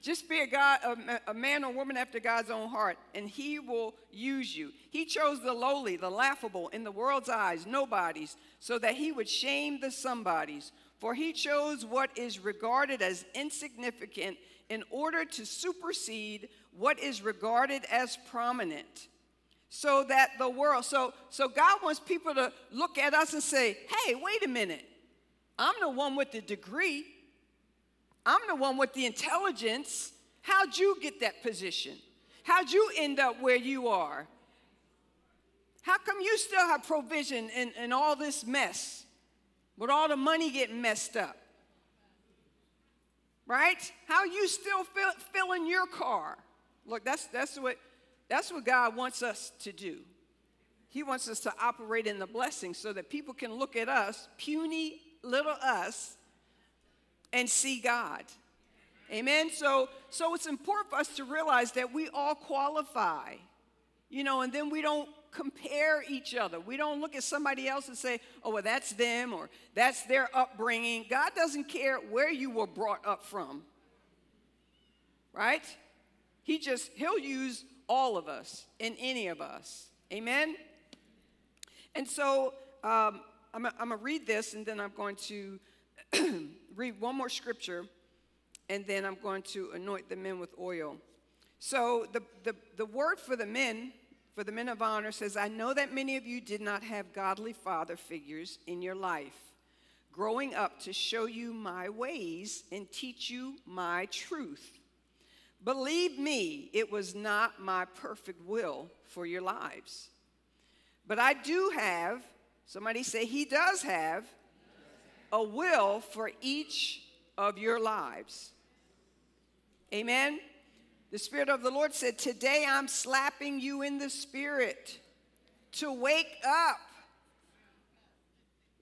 just be a, God, a, a man or woman after God's own heart, and he will use you. He chose the lowly, the laughable, in the world's eyes, nobodies, so that he would shame the somebodies. For he chose what is regarded as insignificant in order to supersede what is regarded as prominent. So that the world, so, so God wants people to look at us and say, hey, wait a minute. I'm the one with the degree. I'm the one with the intelligence. How'd you get that position? How'd you end up where you are? How come you still have provision in, in all this mess? With all the money getting messed up, right? How you still fill, filling your car? Look, that's, that's, what, that's what God wants us to do. He wants us to operate in the blessing so that people can look at us, puny little us, and see God. Amen? So, so it's important for us to realize that we all qualify, you know, and then we don't compare each other. We don't look at somebody else and say, oh, well, that's them or that's their upbringing. God doesn't care where you were brought up from, right? He just, he'll use all of us and any of us. Amen? And so um, I'm, I'm going to read this, and then I'm going to read one more scripture, and then I'm going to anoint the men with oil. So the, the, the word for the men For the men of honor says, I know that many of you did not have godly father figures in your life growing up to show you my ways and teach you my truth. Believe me, it was not my perfect will for your lives. But I do have, somebody say he does have, a will for each of your lives. Amen? The Spirit of the Lord said, today I'm slapping you in the Spirit to wake up.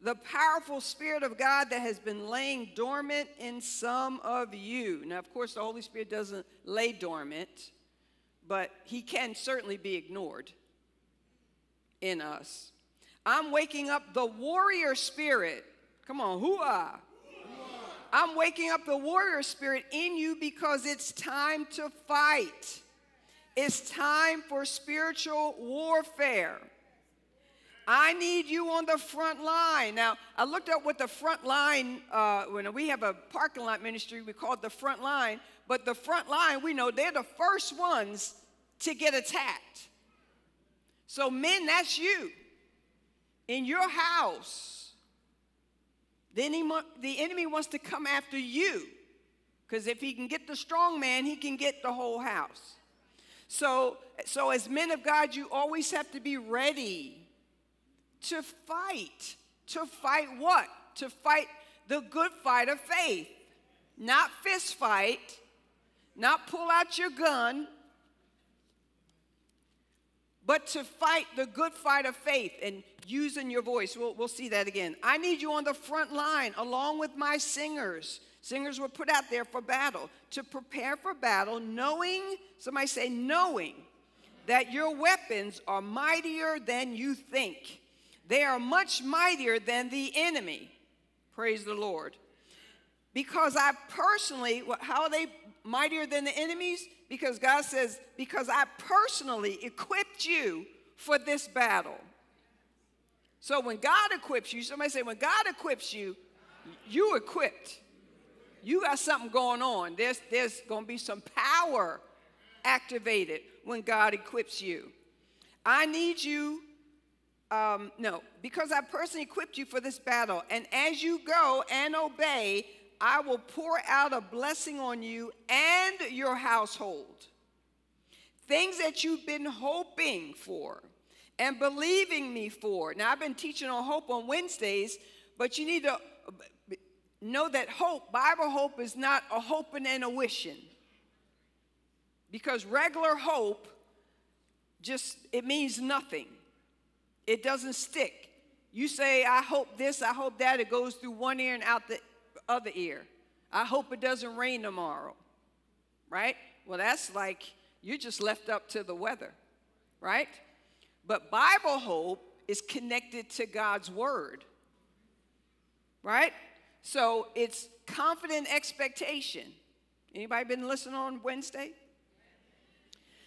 The powerful Spirit of God that has been laying dormant in some of you. Now, of course, the Holy Spirit doesn't lay dormant, but he can certainly be ignored in us. I'm waking up the warrior spirit. Come on, hoo-ah. I'm waking up the warrior spirit in you because it's time to fight. It's time for spiritual warfare. I need you on the front line. Now, I looked up what the front line, uh, when we have a parking lot ministry, we call it the front line. But the front line, we know they're the first ones to get attacked. So men, that's you. In your house. The enemy wants to come after you, because if he can get the strong man, he can get the whole house. So, so as men of God, you always have to be ready to fight. To fight what? To fight the good fight of faith. Not fist fight, not pull out your gun, but to fight the good fight of faith and using your voice. We'll, we'll see that again. I need you on the front line along with my singers. Singers were put out there for battle. To prepare for battle, knowing, somebody say knowing, that your weapons are mightier than you think. They are much mightier than the enemy. Praise the Lord. Because I personally, how are they mightier than the enemies? Because God says, because I personally equipped you for this battle. So when God equips you, somebody say, when God equips you, you're equipped. You got something going on. There's, there's going to be some power activated when God equips you. I need you, um, no, because I personally equipped you for this battle. And as you go and obey, I will pour out a blessing on you and your household. Things that you've been hoping for and believing me for. Now, I've been teaching on hope on Wednesdays, but you need to know that hope, Bible hope, is not a hoping and a wishing. Because regular hope, just, it means nothing. It doesn't stick. You say, I hope this, I hope that. It goes through one ear and out the other ear. I hope it doesn't rain tomorrow, right? Well, that's like, you're just left up to the weather, right? But Bible hope is connected to God's word, right? So it's confident expectation. Anybody been listening on Wednesday?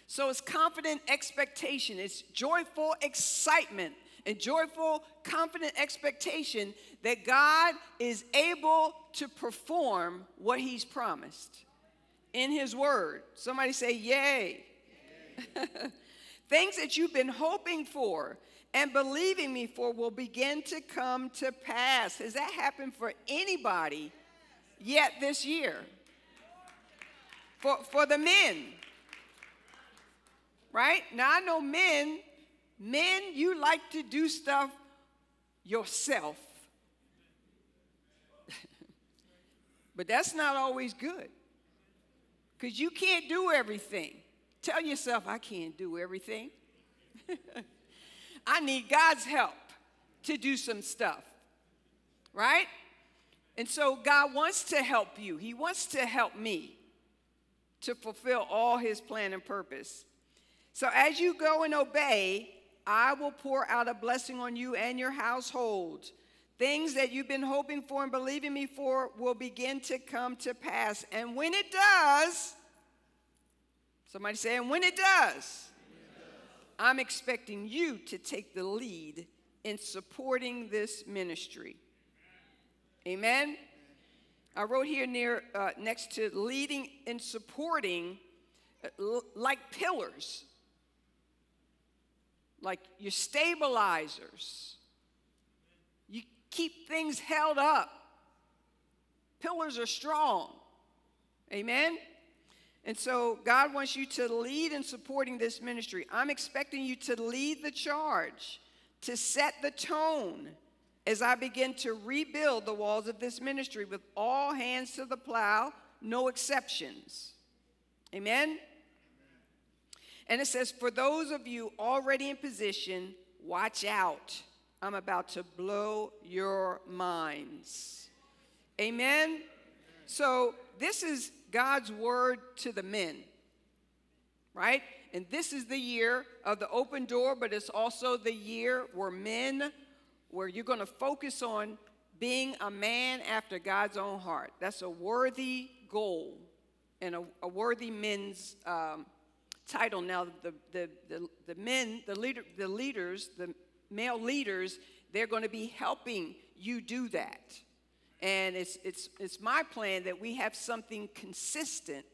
So it's confident expectation. It's joyful excitement and joyful, confident expectation that God is able to perform what he's promised in his word. Somebody say, yay. Yay. Things that you've been hoping for and believing me for will begin to come to pass. Has that happened for anybody yet this year? For, for the men, right? Now, I know men, men, you like to do stuff yourself. But that's not always good, because you can't do everything. Tell yourself, I can't do everything. I need God's help to do some stuff, right? And so God wants to help you. He wants to help me to fulfill all his plan and purpose. So as you go and obey, I will pour out a blessing on you and your household. Things that you've been hoping for and believing me for will begin to come to pass. And when it does, somebody say, and when it does, I'm expecting you to take the lead in supporting this ministry. Amen? I wrote here near, uh, next to leading and supporting, uh, like pillars, like your stabilizers. You keep things held up. Pillars are strong. Amen? And so God wants you to lead in supporting this ministry. I'm expecting you to lead the charge, to set the tone as I begin to rebuild the walls of this ministry with all hands to the plow, no exceptions. Amen? Amen. And it says, for those of you already in position, watch out. I'm about to blow your minds. Amen? Amen. So this is God's word to the men, right? And this is the year of the open door, but it's also the year where men, where you're going to focus on being a man after God's own heart. That's a worthy goal and a, a worthy men's um, title. Now, the, the, the, the men, the, leader, the leaders, the male leaders, they're going to be helping you do that. And it's, it's, it's my plan that we have something consistent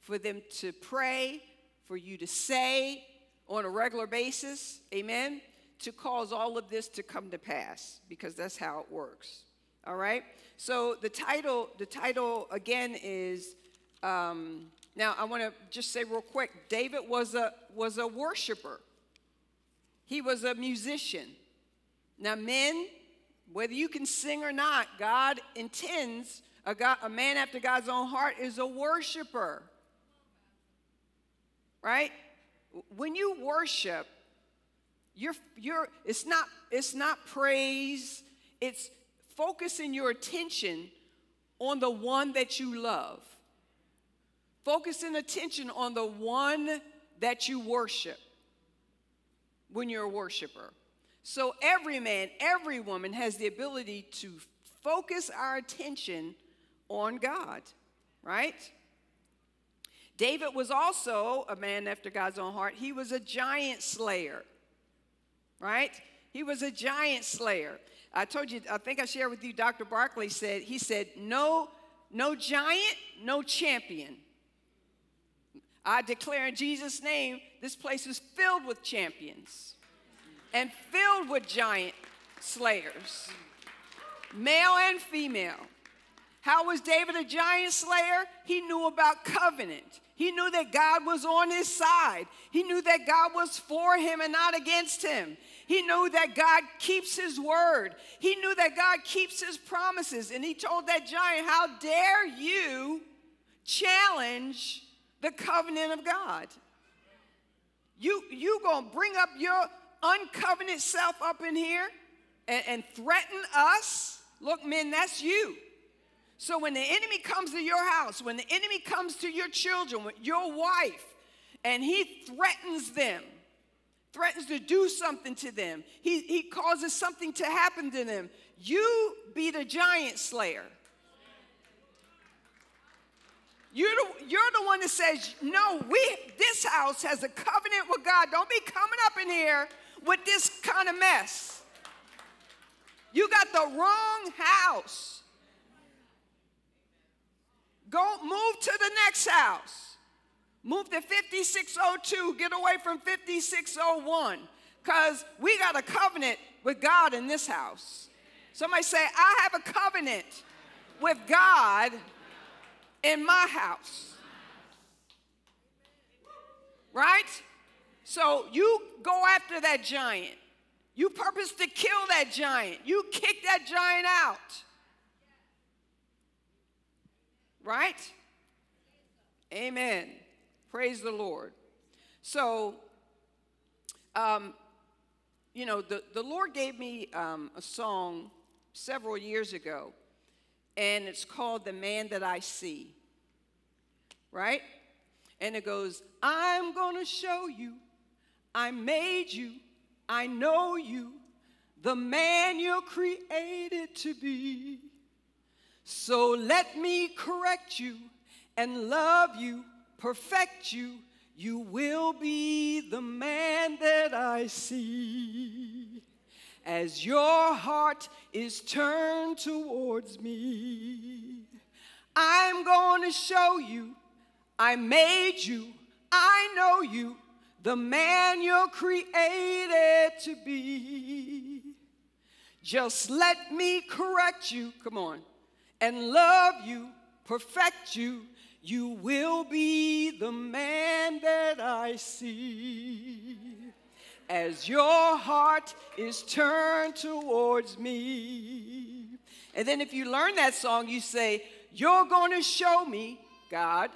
for them to pray, for you to say on a regular basis, amen, to cause all of this to come to pass, because that's how it works, all right? So the title, the title again is, um, now I want to just say real quick, David was a, was a worshiper. He was a musician. Now, men, whether you can sing or not, God intends a, God, a man after God's own heart is a worshiper, right? When you worship, you're, you're, it's not, it's not praise. It's focusing your attention on the one that you love. Focusing attention on the one that you worship when you're a worshiper. So every man, every woman has the ability to focus our attention on God, right? David was also a man after God's own heart. He was a giant slayer, right? He was a giant slayer. I told you, I think I shared with you, Doctor Barkley said, he said, no, no giant, no champion. I declare in Jesus' name, this place is filled with champions and filled with giant slayers, male and female. How was David a giant slayer? He knew about covenant. He knew that God was on his side. He knew that God was for him and not against him. He knew that God keeps his word. He knew that God keeps his promises. And he told that giant, how dare you challenge the covenant of God? You, you gonna bring up your uncovenant self up in here and, and threaten us? Look, men, that's you. So when the enemy comes to your house, when the enemy comes to your children, your wife, and he threatens them, threatens to do something to them, he, he causes something to happen to them, you be the giant slayer. You're the, you're the one that says, no, we, this house has a covenant with God. Don't be coming up in here with this kind of mess. You got the wrong house. Go move to the next house. Move to fifty-six oh two. Get away from fifty-six oh one. Because we got a covenant with God in this house. Somebody say, I have a covenant with God in my house. Right? So you go after that giant. You purpose to kill that giant. You kick that giant out. Right? Amen. Praise the Lord. So, um, you know, the, the Lord gave me um, a song several years ago, and it's called The Man That I See. Right? And it goes, I'm going to show you, I made you, I know you, the man you're created to be. So let me correct you and love you, perfect you. You will be the man that I see. As your heart is turned towards me, I'm going to show you, I made you, I know you, the man you're created to be. Just let me correct you. Come on. And love you, perfect you, you will be the man that I see. As your heart is turned towards me. And then if you learn that song, you say, you're going to show me, God,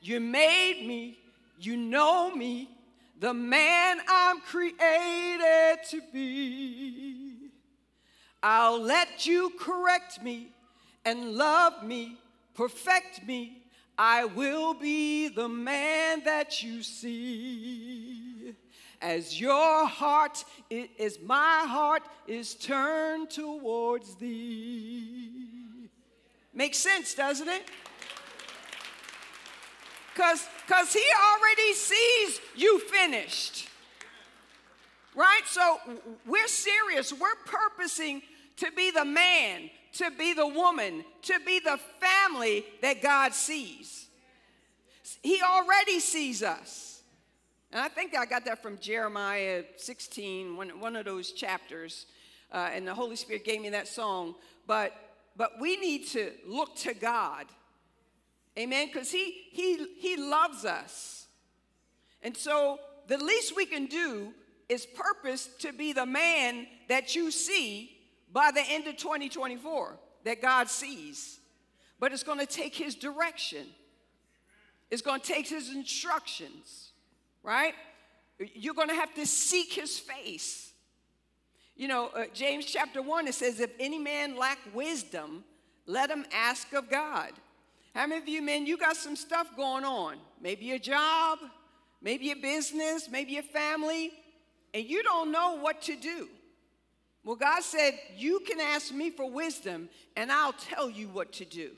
you made me, you know me, the man I'm created to be. I'll let you correct me. And love me, perfect me, I will be the man that you see. As your heart, it is my heart is turned towards thee. Makes sense, doesn't it? Because because he already sees you finished. Right? So we're serious. We're purposing to be the man, to be the woman, to be the family that God sees. He already sees us. And I think I got that from Jeremiah sixteen, one, one of those chapters. Uh, and the Holy Spirit gave me that song. But, but we need to look to God. Amen? Because he, he, he loves us. And so the least we can do is purpose to be the man that you see by the end of twenty twenty-four, that God sees. But it's going to take his direction. It's going to take his instructions, right? You're going to have to seek his face. You know, uh, James chapter one, it says, if any man lack wisdom, let him ask of God. How many of you men, you got some stuff going on? Maybe your job, maybe your business, maybe your family, and you don't know what to do. Well, God said, you can ask me for wisdom, and I'll tell you what to do.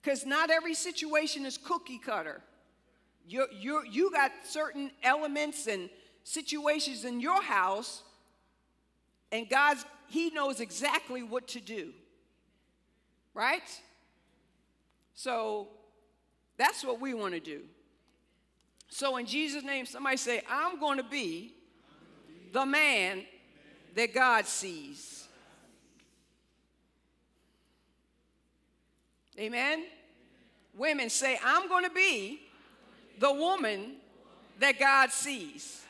Because not every situation is cookie cutter. You're, you're, you got certain elements and situations in your house, and God, he knows exactly what to do. Right? So that's what we want to do. So in Jesus' name, somebody say, I'm going to be the man that God sees. Amen? Amen. Women, say, I'm going to be the woman that God sees.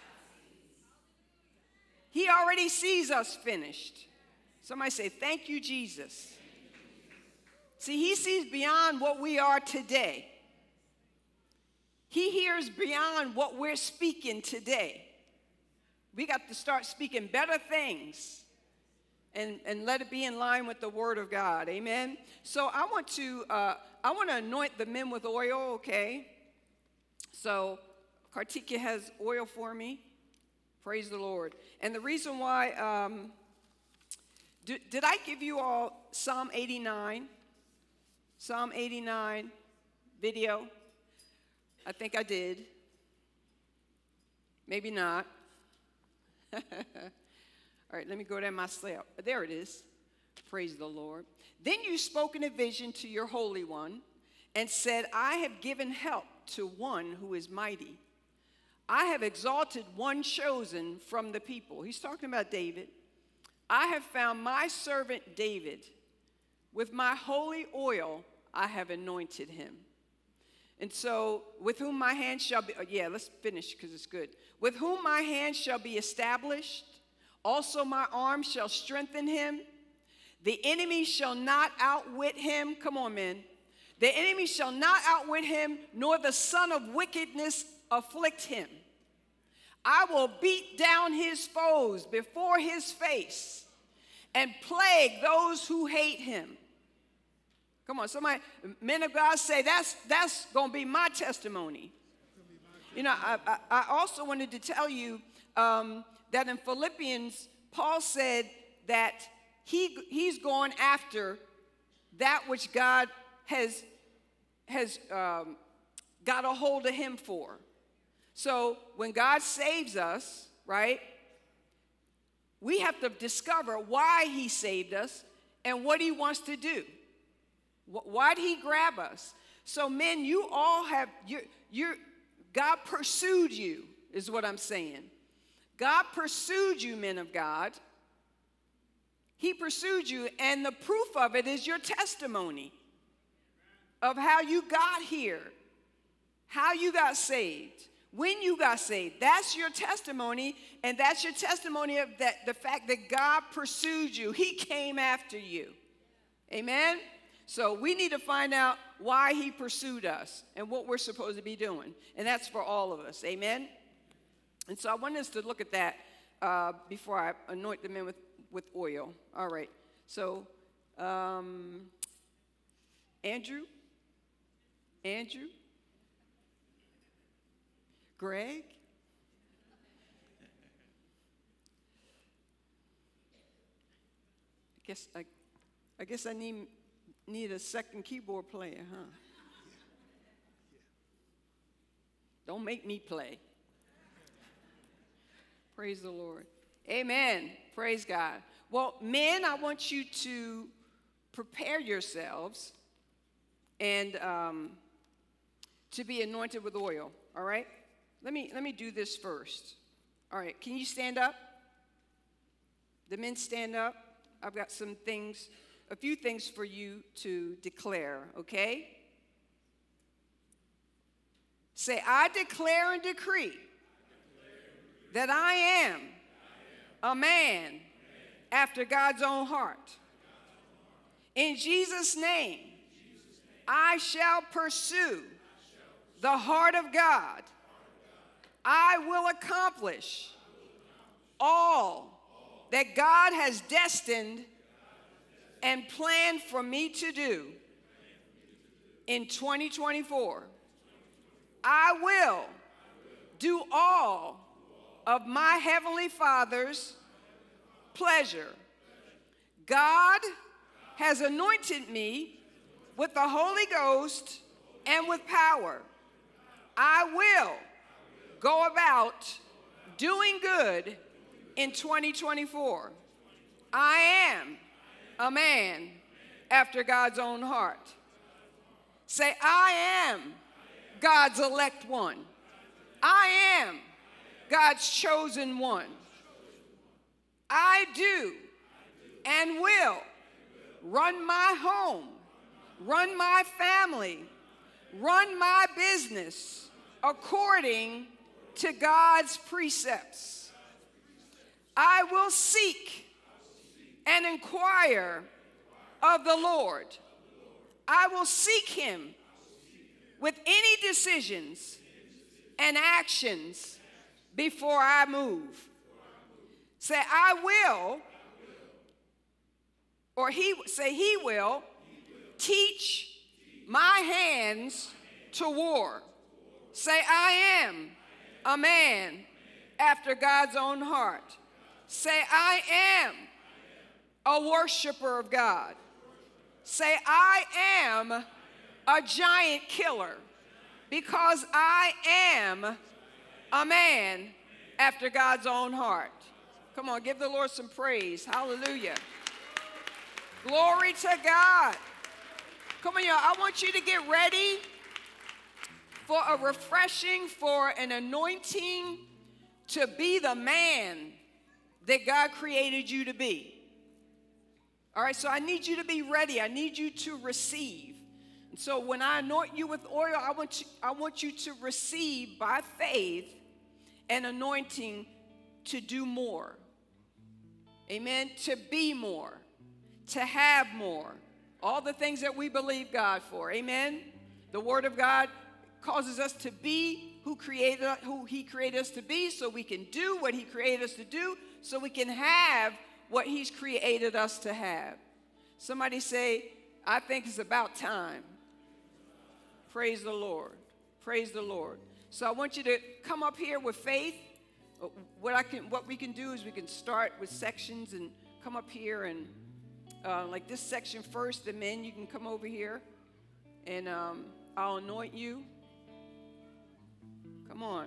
He already sees us finished. Somebody say, thank you, Jesus. See, he sees beyond what we are today. He hears beyond what we're speaking today. We got to start speaking better things and, and let it be in line with the Word of God. Amen? So I want to, uh, I want to anoint the men with oil, okay? So Kartika has oil for me. Praise the Lord. And the reason why, um, do, did I give you all Psalm eighty-nine? Psalm eighty-nine video? I think I did. Maybe not. All right, let me go to myself. There it is. Praise the Lord. Then you spoke in a vision to your Holy One and said, I have given help to one who is mighty. I have exalted one chosen from the people. He's talking about David. I have found my servant David. With my holy oil, I have anointed him. And so, with whom my hand shall be, oh, yeah, let's finish because it's good. With whom my hand shall be established, also my arm shall strengthen him. The enemy shall not outwit him. Come on, men. The enemy shall not outwit him, nor the son of wickedness afflict him. I will beat down his foes before his face and plague those who hate him. Come on, somebody, men of God, say that's that's going to be my testimony. You know, I, I, I also wanted to tell you um, that in Philippians, Paul said that he he's going after that which God has has um, got a hold of him for. So when God saves us, right, we have to discover why he saved us and what he wants to do. Why did he grab us? So, men, you all have, you're, you're, God pursued you, is what I'm saying. God pursued you, men of God. He pursued you, and the proof of it is your testimony of how you got here, how you got saved, when you got saved. That's your testimony, and that's your testimony of that, the fact that God pursued you. He came after you. Amen? So we need to find out why he pursued us and what we're supposed to be doing. And that's for all of us. Amen? And so I want us to look at that uh, before I anoint the men with, with oil. All right. So, um, Andrew? Andrew? Greg? I guess I, I, guess I need... Need a second keyboard player, huh? Don't make me play. Praise the Lord. Amen. Praise God. Well, men, I want you to prepare yourselves and um, to be anointed with oil. All right? Let me, let me do this first. All right. Can you stand up? The men stand up. I've got some things... a few things for you to declare, okay? Say, I declare and decree that I am a man after God's own heart. In Jesus' name, I shall pursue the heart of God. I will accomplish all that God has destined and plan for me to do in twenty twenty-four. I will do all of my Heavenly Father's pleasure. God has anointed me with the Holy Ghost and with power. I will go about doing good in twenty twenty-four. I am a man after God's own heart. Say, I am God's elect one. I am God's chosen one. I do and will run my home run my family, run my business according to God's precepts. I will seek and inquire of the Lord. I will seek him with any decisions and actions before I move. Say, I will, or he say, he will teach my hands to war. Say, I am a man after God's own heart. Say, I am a worshiper of God. Say, I am a giant killer because I am a man after God's own heart. Come on, give the Lord some praise. Hallelujah. Glory to God. Come on, y'all. I want you to get ready for a refreshing, for an anointing to be the man that God created you to be. All right, so I need you to be ready. I need you to receive. And so when I anoint you with oil, I want you, I want you to receive by faith an anointing to do more. Amen? To be more. To have more. All the things that we believe God for. Amen? The Word of God causes us to be who created, who He created us to be, so we can do what He created us to do, so we can have what He's created us to have. Somebody say, I think it's about time. Praise the Lord. Praise the Lord. So I want you to come up here with faith. What I can, what we can do is we can start with sections and come up here and uh, like this section first, and men, you can come over here and um, I'll anoint you. Come on.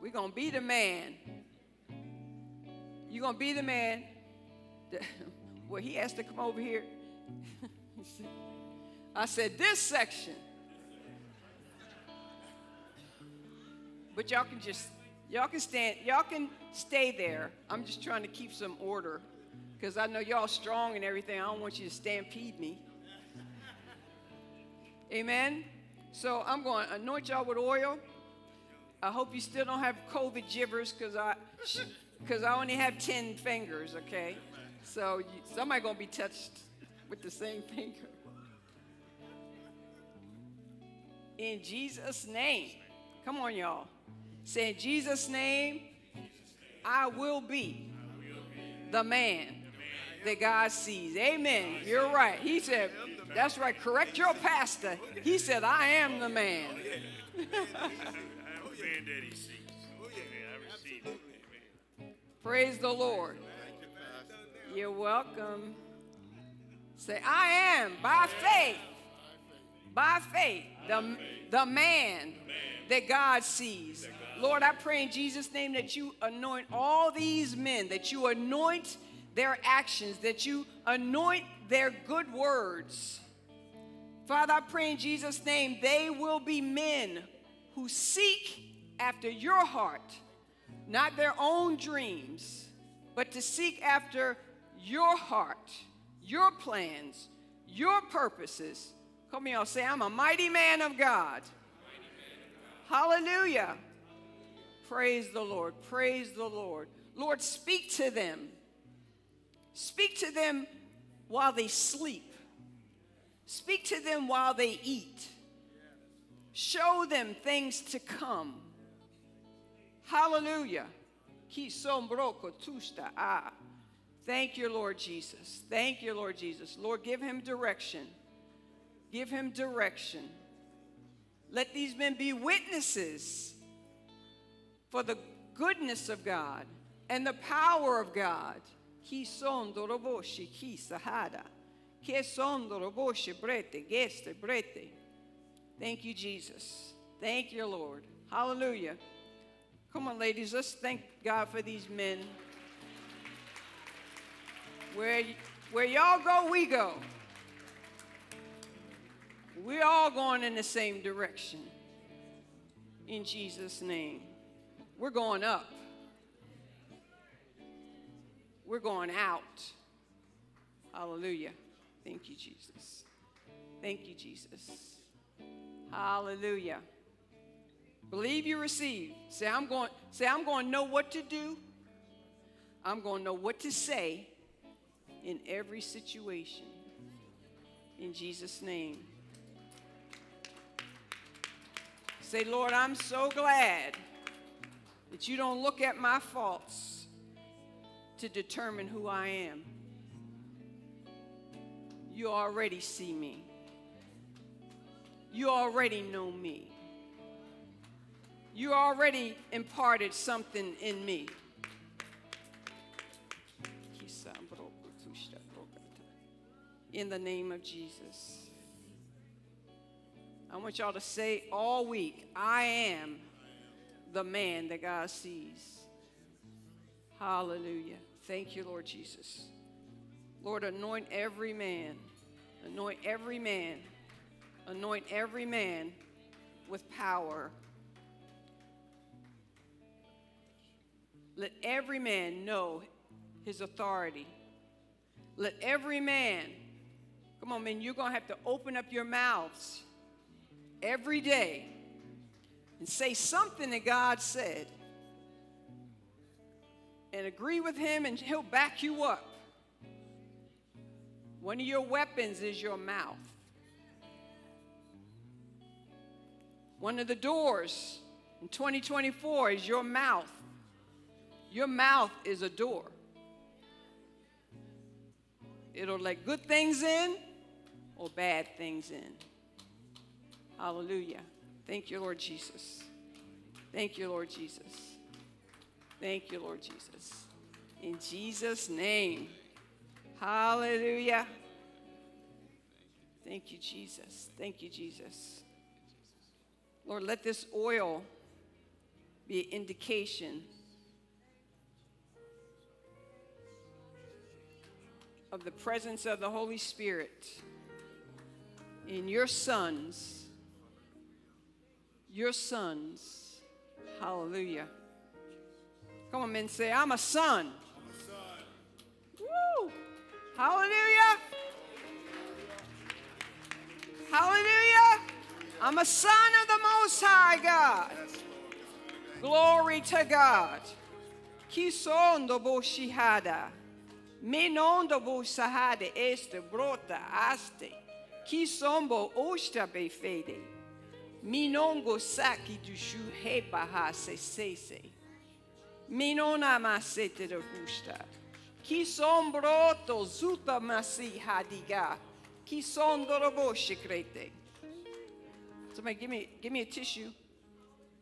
We're going to be the man. You're going to be the man. That, well, he has to come over here. I said, this section. But y'all can just, y'all can stand, y'all can stay there. I'm just trying to keep some order because I know y'all strong and everything. I don't want you to stampede me. Amen? So I'm going to anoint y'all with oil. I hope you still don't have COVID gibbers because I... Because I only have ten fingers, okay? So you, somebody going to be touched with the same finger. In Jesus' name. Come on, y'all. Say, in Jesus' name, I will be the man that God sees. Amen. You're right. He said, that's right. Correct your pastor. He said, I am the man. I am the man that he sees. I receive it. Praise the Lord. You're welcome. Say, I am by faith, by faith, the, the man that God sees. Lord, I pray in Jesus' name that you anoint all these men, that you anoint their actions, that you anoint their good words. Father, I pray in Jesus' name they will be men who seek after your heart. Not their own dreams, but to seek after your heart, your plans, your purposes. Come on, y'all. Say, I'm a mighty man of God. Mighty man of God. Hallelujah. Hallelujah. Praise the Lord. Praise the Lord. Lord, speak to them. Speak to them while they sleep. Speak to them while they eat. Show them things to come. Hallelujah. Thank you, Lord Jesus. Thank you, Lord Jesus. Lord, give him direction. Give him direction. Let these men be witnesses for the goodness of God and the power of God. Thank you, Jesus. Thank you, Lord. Hallelujah. Come on, ladies, let's thank God for these men. Where, where y'all go, we go. We're all going in the same direction. In Jesus' name. We're going up. We're going out. Hallelujah. Thank you, Jesus. Thank you, Jesus. Hallelujah. Believe you receive. Say, I'm going, say, I'm going to know what to do. I'm going to know what to say in every situation. In Jesus' name. Say, Lord, I'm so glad that you don't look at my faults to determine who I am. You already see me. You already know me. You already imparted something in me. In the name of Jesus. I want y'all to say all week, I am the man that God sees. Hallelujah. Thank you, Lord Jesus. Lord, anoint every man. Anoint every man. Anoint every man with power. Let every man know his authority. Let every man, come on, man, you're going to have to open up your mouths every day and say something that God said and agree with him, and he'll back you up. One of your weapons is your mouth. One of the doors in twenty twenty-four is your mouth. Your mouth is a door. It'll let good things in or bad things in. Hallelujah. Thank you, Lord Jesus. Thank you, Lord Jesus. Thank you, Lord Jesus. In Jesus' name. Hallelujah. Thank you, Jesus. Thank you, Jesus. Lord, let this oil be an indication of the presence of the Holy Spirit in your sons, your sons. Hallelujah. Come on, men, say, I'm a son. I'm a son. Woo! Hallelujah. Hallelujah. I'm a son of the Most High God. Glory to God. Menondo bu sahade este brota aste, ki sombo osta be fede, minongo saki du shu hepa ha se se se, minona masete de rusta, ki sombroto zuta masi hadiga, ki sondorobo shikrete. Somebody give me, give me a tissue.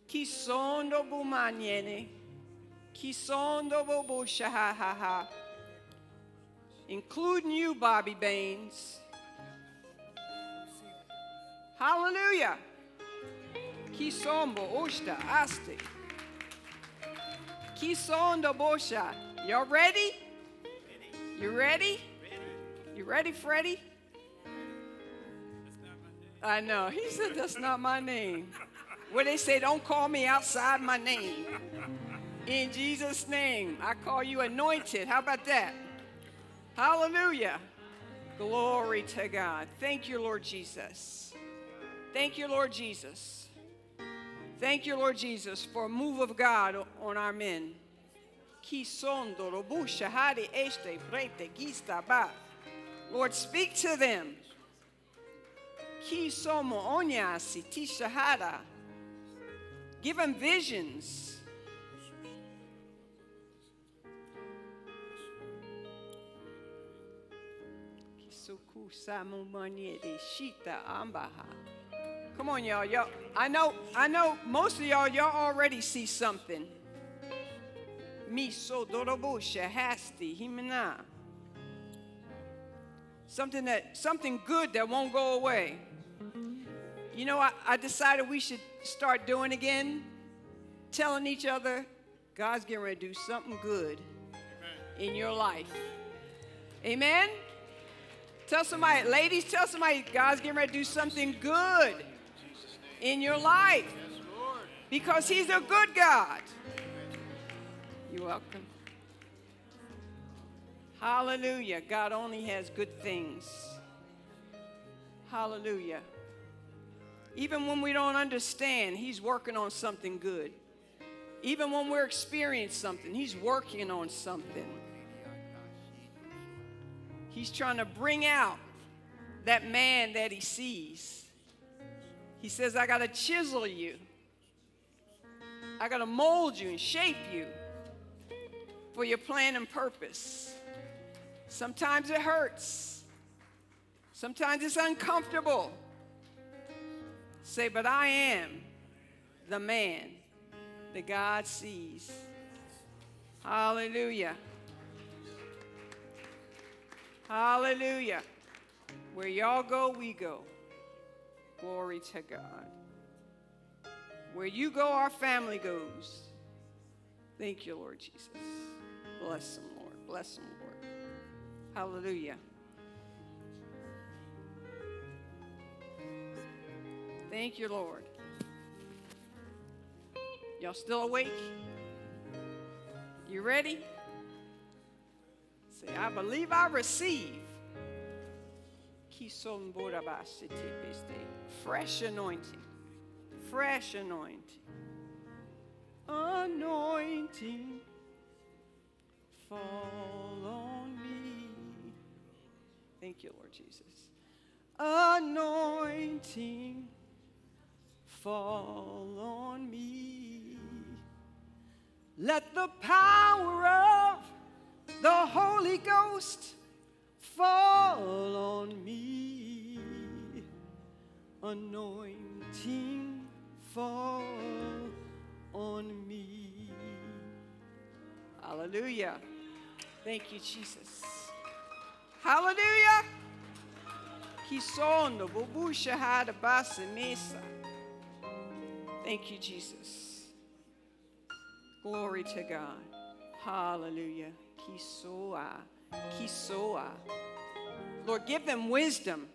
Ki sondobu maniene, ki sondobo bu shaha ha ha. Including you, Bobby Baines. Hallelujah. Kisombo osta aste. Kisondo bosha. Y'all ready? You ready? You ready, Freddie? I know. He said that's not my name. Well, they say don't call me outside my name. In Jesus' name, I call you anointed. How about that? Hallelujah. Glory to God. Thank you, Lord Jesus. Thank you, Lord Jesus. Thank you, Lord Jesus, for a move of God on our men. Lord, speak to them. Give them visions. Come on, y'all. Y'all, I know, I know most of y'all, y'all already see something. Something that something good that won't go away. You know, I, I decided we should start doing again, telling each other, God's getting ready to do something good in your life. Amen. Tell somebody, ladies, tell somebody, God's getting ready to do something good in your life. Because he's a good God. You're welcome. Hallelujah. God only has good things. Hallelujah. Even when we don't understand, he's working on something good. Even when we're experiencing something, he's working on something. He's trying to bring out that man that he sees. He says, I got to chisel you. I got to mold you and shape you for your plan and purpose. Sometimes it hurts. Sometimes it's uncomfortable. Say, but I am the man that God sees. Hallelujah. Hallelujah. Where y'all go, we go. Glory to God. Where you go, our family goes. Thank you, Lord Jesus. Bless them, Lord. Bless them, Lord. Hallelujah. Thank you, Lord. Y'all still awake? You ready? Say, I believe I receive. Fresh anointing. Fresh anointing. Anointing. Fall on me. Thank you, Lord Jesus. Anointing. Fall on me. Let the power of the Holy Ghost fall on me. Anointing fall on me. Hallelujah. Thank you, Jesus. Hallelujah. Kisondo bubusha hada basa mesa. Thank you, Jesus. Glory to God. Hallelujah. Kisoa. Kisoa. Lord, give them wisdom.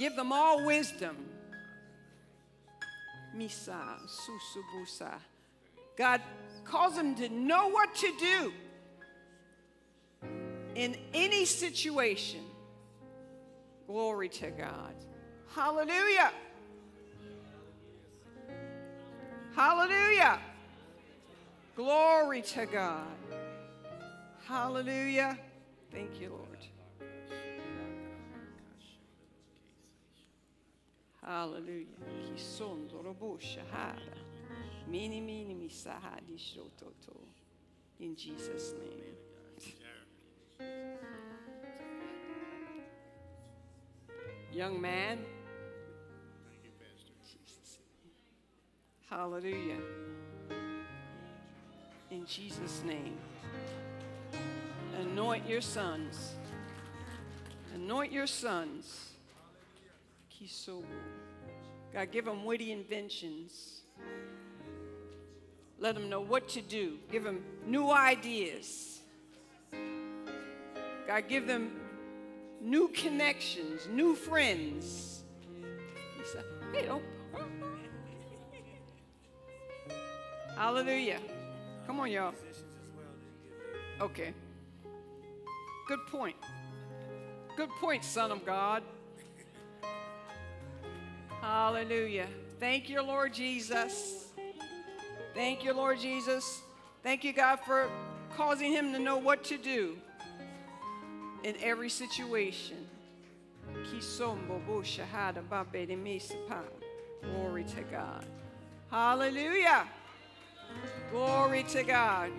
Give them all wisdom. Misa. Susubusa. God, cause them to know what to do in any situation. Glory to God. Hallelujah. Hallelujah. Glory to God. Hallelujah. Thank you, Lord. Hallelujah. In Jesus' name. Young man. Hallelujah. In Jesus' name. Anoint your sons. Anoint your sons. God, give them witty inventions. Let them know what to do. Give them new ideas. God, give them new connections, new friends. He said, hey, don't. Hallelujah. Come on, y'all. Okay. Good point. Good point, Son of God. Hallelujah. Thank you, Lord Jesus. Thank you, Lord Jesus. Thank you, God, for causing him to know what to do in every situation. Glory to God. Hallelujah. Glory to God.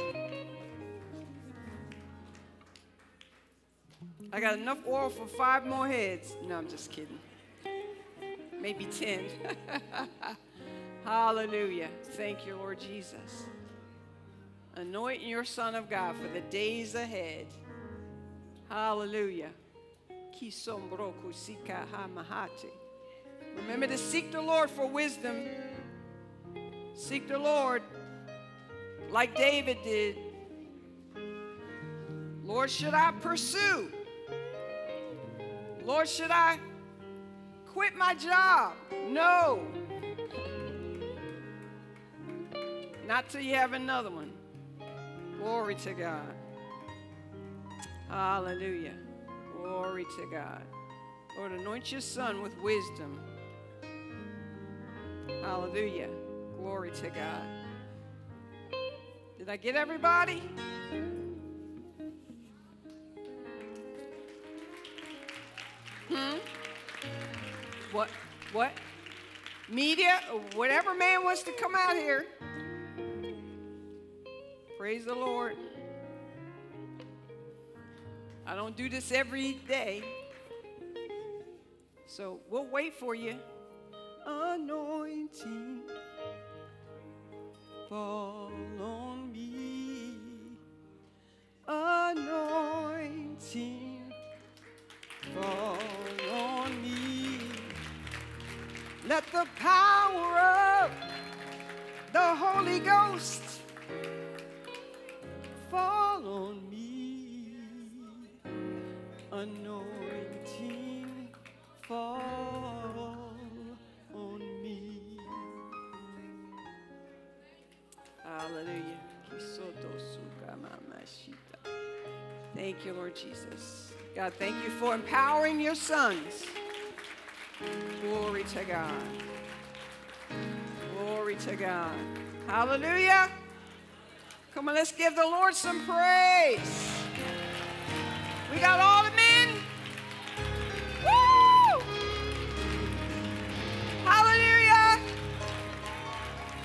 I got enough oil for five more heads. No, I'm just kidding. Maybe ten. Hallelujah. Thank you, Lord Jesus. Anoint your Son of God for the days ahead. Hallelujah. Remember to seek the Lord for wisdom. Seek the Lord like David did. Lord, should I pursue? Lord, should I quit my job? No. Not till you have another one. Glory to God. Hallelujah. Glory to God. Lord, anoint your son with wisdom. Hallelujah. Glory to God. Did I get everybody? Hmm? What? What? Media? Whatever man wants to come out here. Praise the Lord. I don't do this every day. So we'll wait for you. Anointing, fall on me. Anointing, fall on me. Let the power of the Holy Ghost fall on me. Anointing, fall on me. Hallelujah. Thank you, Lord Jesus. God, thank you for empowering your sons. Glory to God. Glory to God. Hallelujah. Come on, let's give the Lord some praise. We got all the men. Woo! Hallelujah.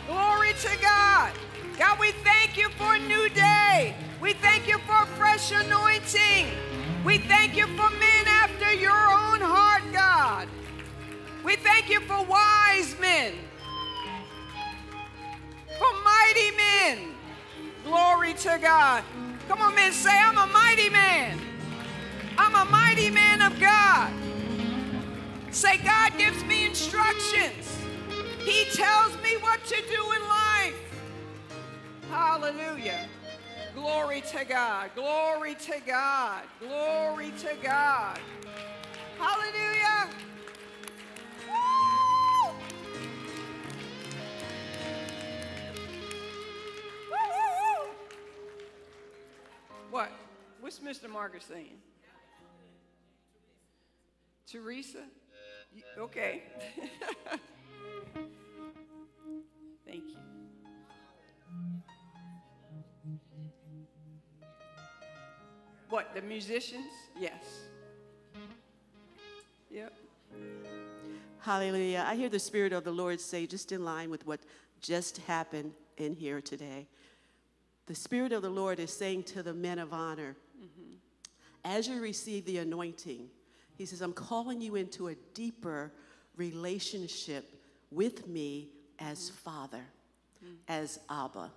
Glory to God. God, we thank you for a new day. We thank you for a fresh anointing. We thank you for men after your own heart, God. We thank you for wise men, for mighty men. Glory to God. Come on, men, say, I'm a mighty man. I'm a mighty man of God. Say, God gives me instructions. He tells me what to do in life. Hallelujah. Glory to God. Glory to God. Glory to God. Hallelujah. What? What's Mister Margaret saying? Teresa? You, okay. Thank you. What, the musicians? Yes. Yep. Hallelujah. I hear the Spirit of the Lord say, just in line with what just happened in here today. The Spirit of the Lord is saying to the men of honor, mm-hmm. as you receive the anointing, he says, I'm calling you into a deeper relationship with me as mm-hmm. Father, mm-hmm. as Abba.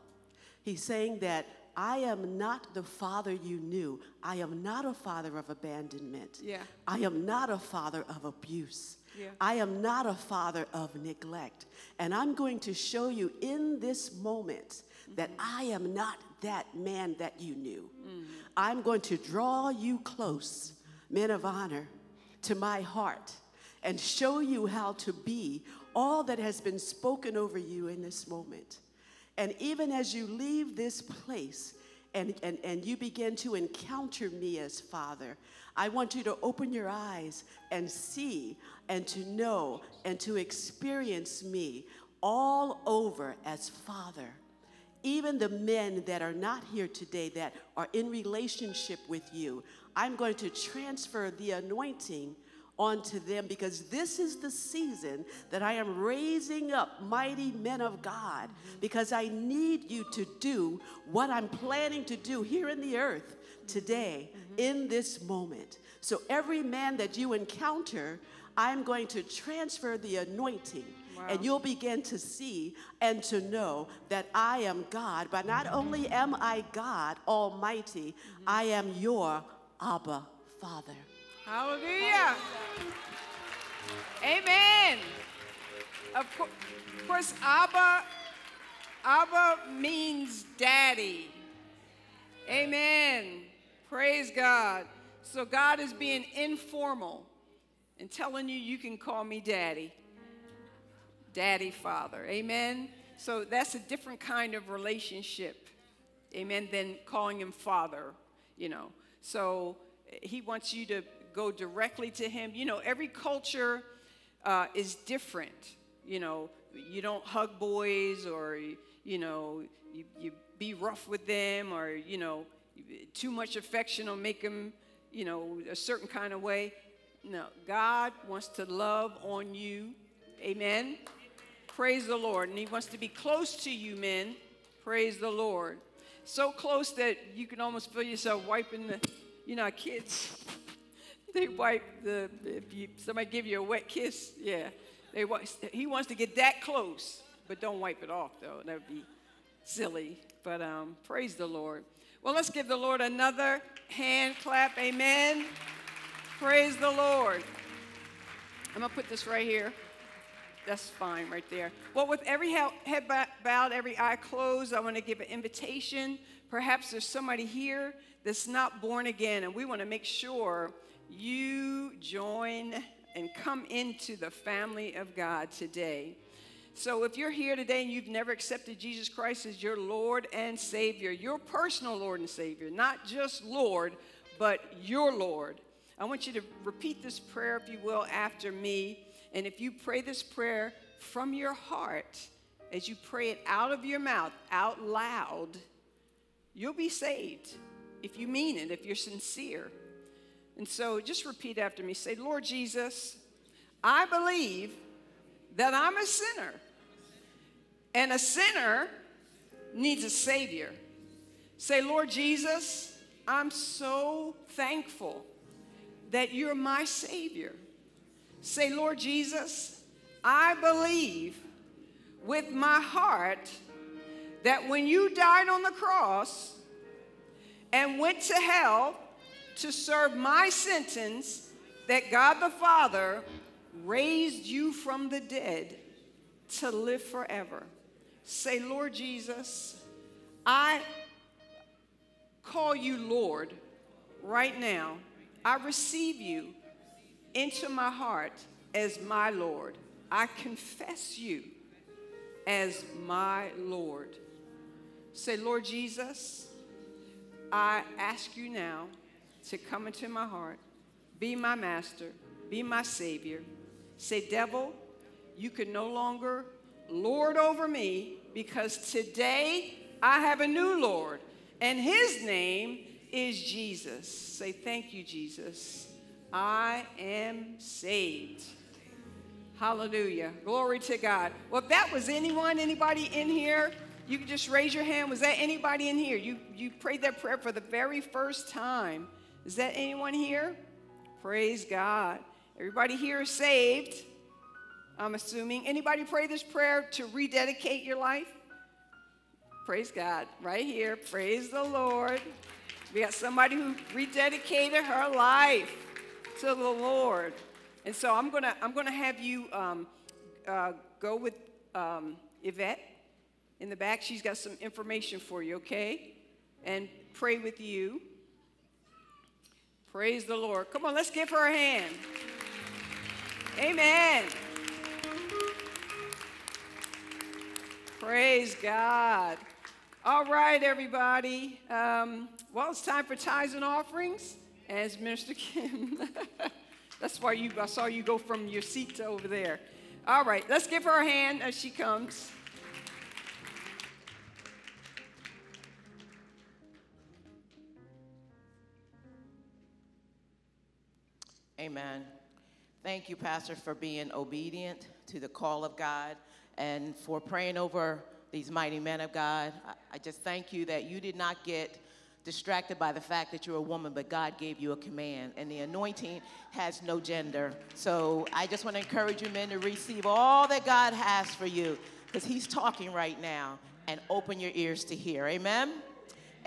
He's saying that I am not the father you knew. I am not a father of abandonment. Yeah. I am not a father of abuse. Yeah. I am not a father of neglect. And I'm going to show you in this moment that I am not that man that you knew. Mm-hmm. I'm going to draw you close, men of honor, to my heart and show you how to be all that has been spoken over you in this moment. And even as you leave this place and, and, and you begin to encounter me as Father, I want you to open your eyes and see and to know and to experience me all over as Father. Even the men that are not here today that are in relationship with you, I'm going to transfer the anointing onto them, because this is the season that I am raising up mighty men of God, because I need you to do what I'm planning to do here in the earth today, mm-hmm. in this moment. So every man that you encounter, I'm going to transfer the anointing. Wow. And you'll begin to see and to know that I am God. But not only am I God Almighty, mm-hmm. I am your Abba Father. Hallelujah. Amen. Of course, of course Abba, Abba means daddy. Amen. Praise God. So God is being informal and telling you, you can call me daddy. Daddy, Father, amen? So that's a different kind of relationship, amen, than calling him Father, you know. So he wants you to go directly to him. You know, every culture uh, is different. You know, you don't hug boys, or, you know, you, you be rough with them, or, you know, too much affection will make them, you know, a certain kind of way. No, God wants to love on you. Amen? Amen. Praise the Lord. And he wants to be close to you, men. Praise the Lord. So close that you can almost feel yourself wiping the, you know, kids, they wipe the, if you, somebody give you a wet kiss, yeah. They, he wants to get that close, but don't wipe it off, though. That would be silly, but um, praise the Lord. Well, let's give the Lord another hand clap, amen. Praise the Lord. I'm going to put this right here. That's fine right there. Well, with every head bowed, every eye closed, I want to give an invitation. Perhaps there's somebody here that's not born again, and we want to make sure you join and come into the family of God today. So if you're here today and you've never accepted Jesus Christ as your Lord and Savior, your personal Lord and Savior, not just Lord, but your Lord, I want you to repeat this prayer, if you will, after me. And if you pray this prayer from your heart, as you pray it out of your mouth, out loud, you'll be saved if you mean it, if you're sincere. And so just repeat after me. Say, Lord Jesus, I believe that I'm a sinner, and a sinner needs a Savior. Say, Lord Jesus, I'm so thankful that you're my Savior. Say, Lord Jesus, I believe with my heart that when you died on the cross and went to hell to serve my sentence, that God the Father raised you from the dead to live forever. Say, Lord Jesus, I call you Lord right now. I receive you into my heart as my Lord. I confess you as my Lord. Say, Lord Jesus, I ask you now to come into my heart, be my master, be my Savior. Say, devil, you can no longer lord over me, because today I have a new Lord, and his name is Jesus. Say, thank you, Jesus. I am saved. Hallelujah. Glory to God. Well, if that was anyone, anybody in here, you can just raise your hand. Was that anybody in here? You, you prayed that prayer for the very first time. Is that anyone here? Praise God. Everybody here is saved, I'm assuming. Anybody pray this prayer to rededicate your life? Praise God. Right here. Praise the Lord. We got somebody who rededicated her life to the Lord. And so I'm going to I'm gonna have you um, uh, go with um, Yvette in the back. She's got some information for you, okay? And pray with you. Praise the Lord. Come on, let's give her a hand. Amen. Praise God. All right, everybody. Um, well, it's time for tithes and offerings. As Minister Kim. That's why you, I saw you go from your seat to over there. All right, let's give her a hand as she comes. Amen. Thank you, Pastor, for being obedient to the call of God and for praying over these mighty men of God. I just thank you that you did not get distracted by the fact that you're a woman, but God gave you a command, and the anointing has no gender. So I just want to encourage you men to receive all that God has for you, because he's talking right now, and open your ears to hear. Amen?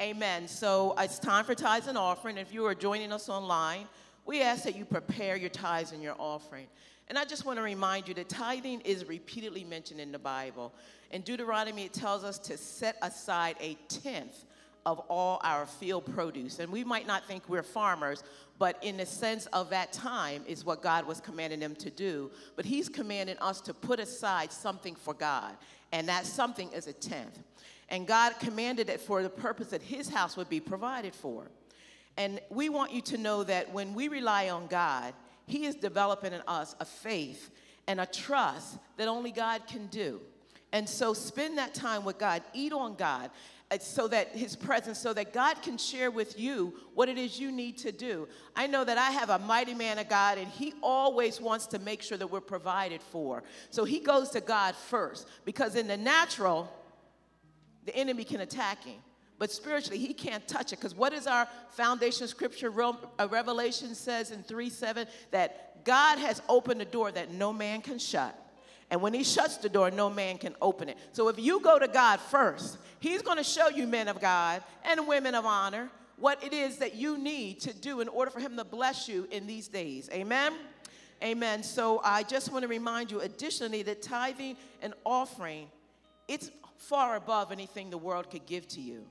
Amen. So it's time for tithes and offering. If you are joining us online, we ask that you prepare your tithes and your offering. And I just want to remind you that tithing is repeatedly mentioned in the Bible. In Deuteronomy, it tells us to set aside a tenth of all our field produce. And we might not think we're farmers, but in the sense of that time is what God was commanding them to do. But he's commanding us to put aside something for God, and that something is a tenth. And God commanded it for the purpose that his house would be provided for. And we want you to know that when we rely on God, he is developing in us a faith and a trust that only God can do. And so spend that time with God, eat on God, so that his presence, so that God can share with you what it is you need to do. I know that I have a mighty man of God, and he always wants to make sure that we're provided for. So he goes to God first, because in the natural, the enemy can attack him. But spiritually, he can't touch it, because what is our foundation scripture? Revelation says in three seven that God has opened a door that no man can shut. And when he shuts the door, no man can open it. So if you go to God first, he's going to show you, men of God and women of honor, what it is that you need to do in order for him to bless you in these days. Amen? Amen. So I just want to remind you, additionally, that tithing and offering, it's far above anything the world could give to you.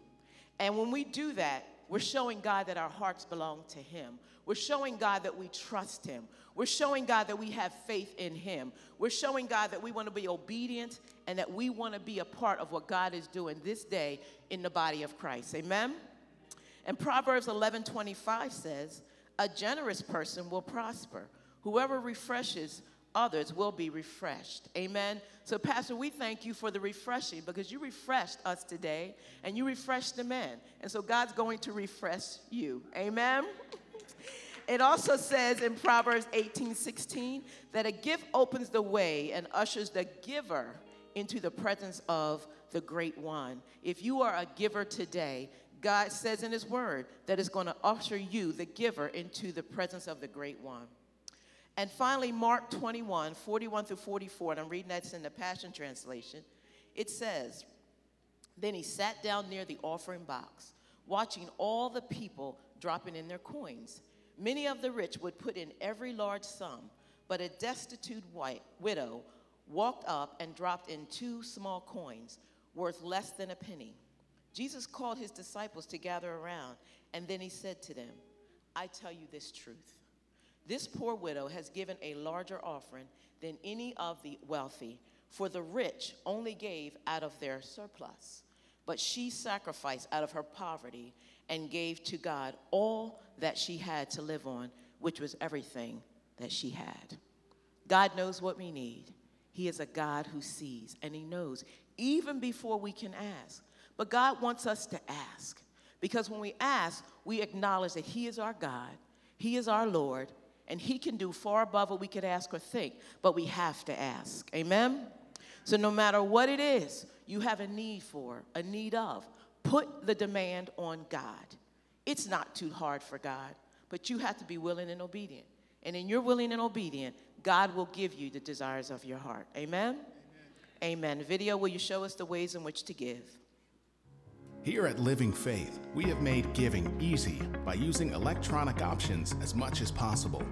And when we do that, we're showing God that our hearts belong to him. We're showing God that we trust him. We're showing God that we have faith in him. We're showing God that we want to be obedient and that we want to be a part of what God is doing this day in the body of Christ. Amen? And Proverbs eleven twenty-five says, a generous person will prosper. Whoever refreshes others will be refreshed. Amen. So, Pastor, we thank you for the refreshing, because you refreshed us today, and you refreshed the men. And so God's going to refresh you. Amen. It also says in Proverbs eighteen sixteen that a gift opens the way and ushers the giver into the presence of the great one. If you are a giver today, God says in his word that it's going to usher you, the giver, into the presence of the great one. And finally, Mark twenty-one, forty-one through forty-four, and I'm reading that's in the Passion Translation. It says, then he sat down near the offering box, watching all the people dropping in their coins. Many of the rich would put in every large sum, but a destitute white widow walked up and dropped in two small coins worth less than a penny. Jesus called his disciples to gather around, and then he said to them, I tell you this truth. This poor widow has given a larger offering than any of the wealthy, for the rich only gave out of their surplus. But she sacrificed out of her poverty and gave to God all that she had to live on, which was everything that she had. God knows what we need. He is a God who sees, and he knows even before we can ask. But God wants us to ask, because when we ask, we acknowledge that he is our God, he is our Lord, and he can do far above what we could ask or think, but we have to ask. Amen? So no matter what it is you have a need for, a need of, put the demand on God. It's not too hard for God, but you have to be willing and obedient. And in your willing and obedient, God will give you the desires of your heart. Amen? Amen. Amen. Video, will you show us the ways in which to give? Here at Living Faith, we have made giving easy by using electronic options as much as possible.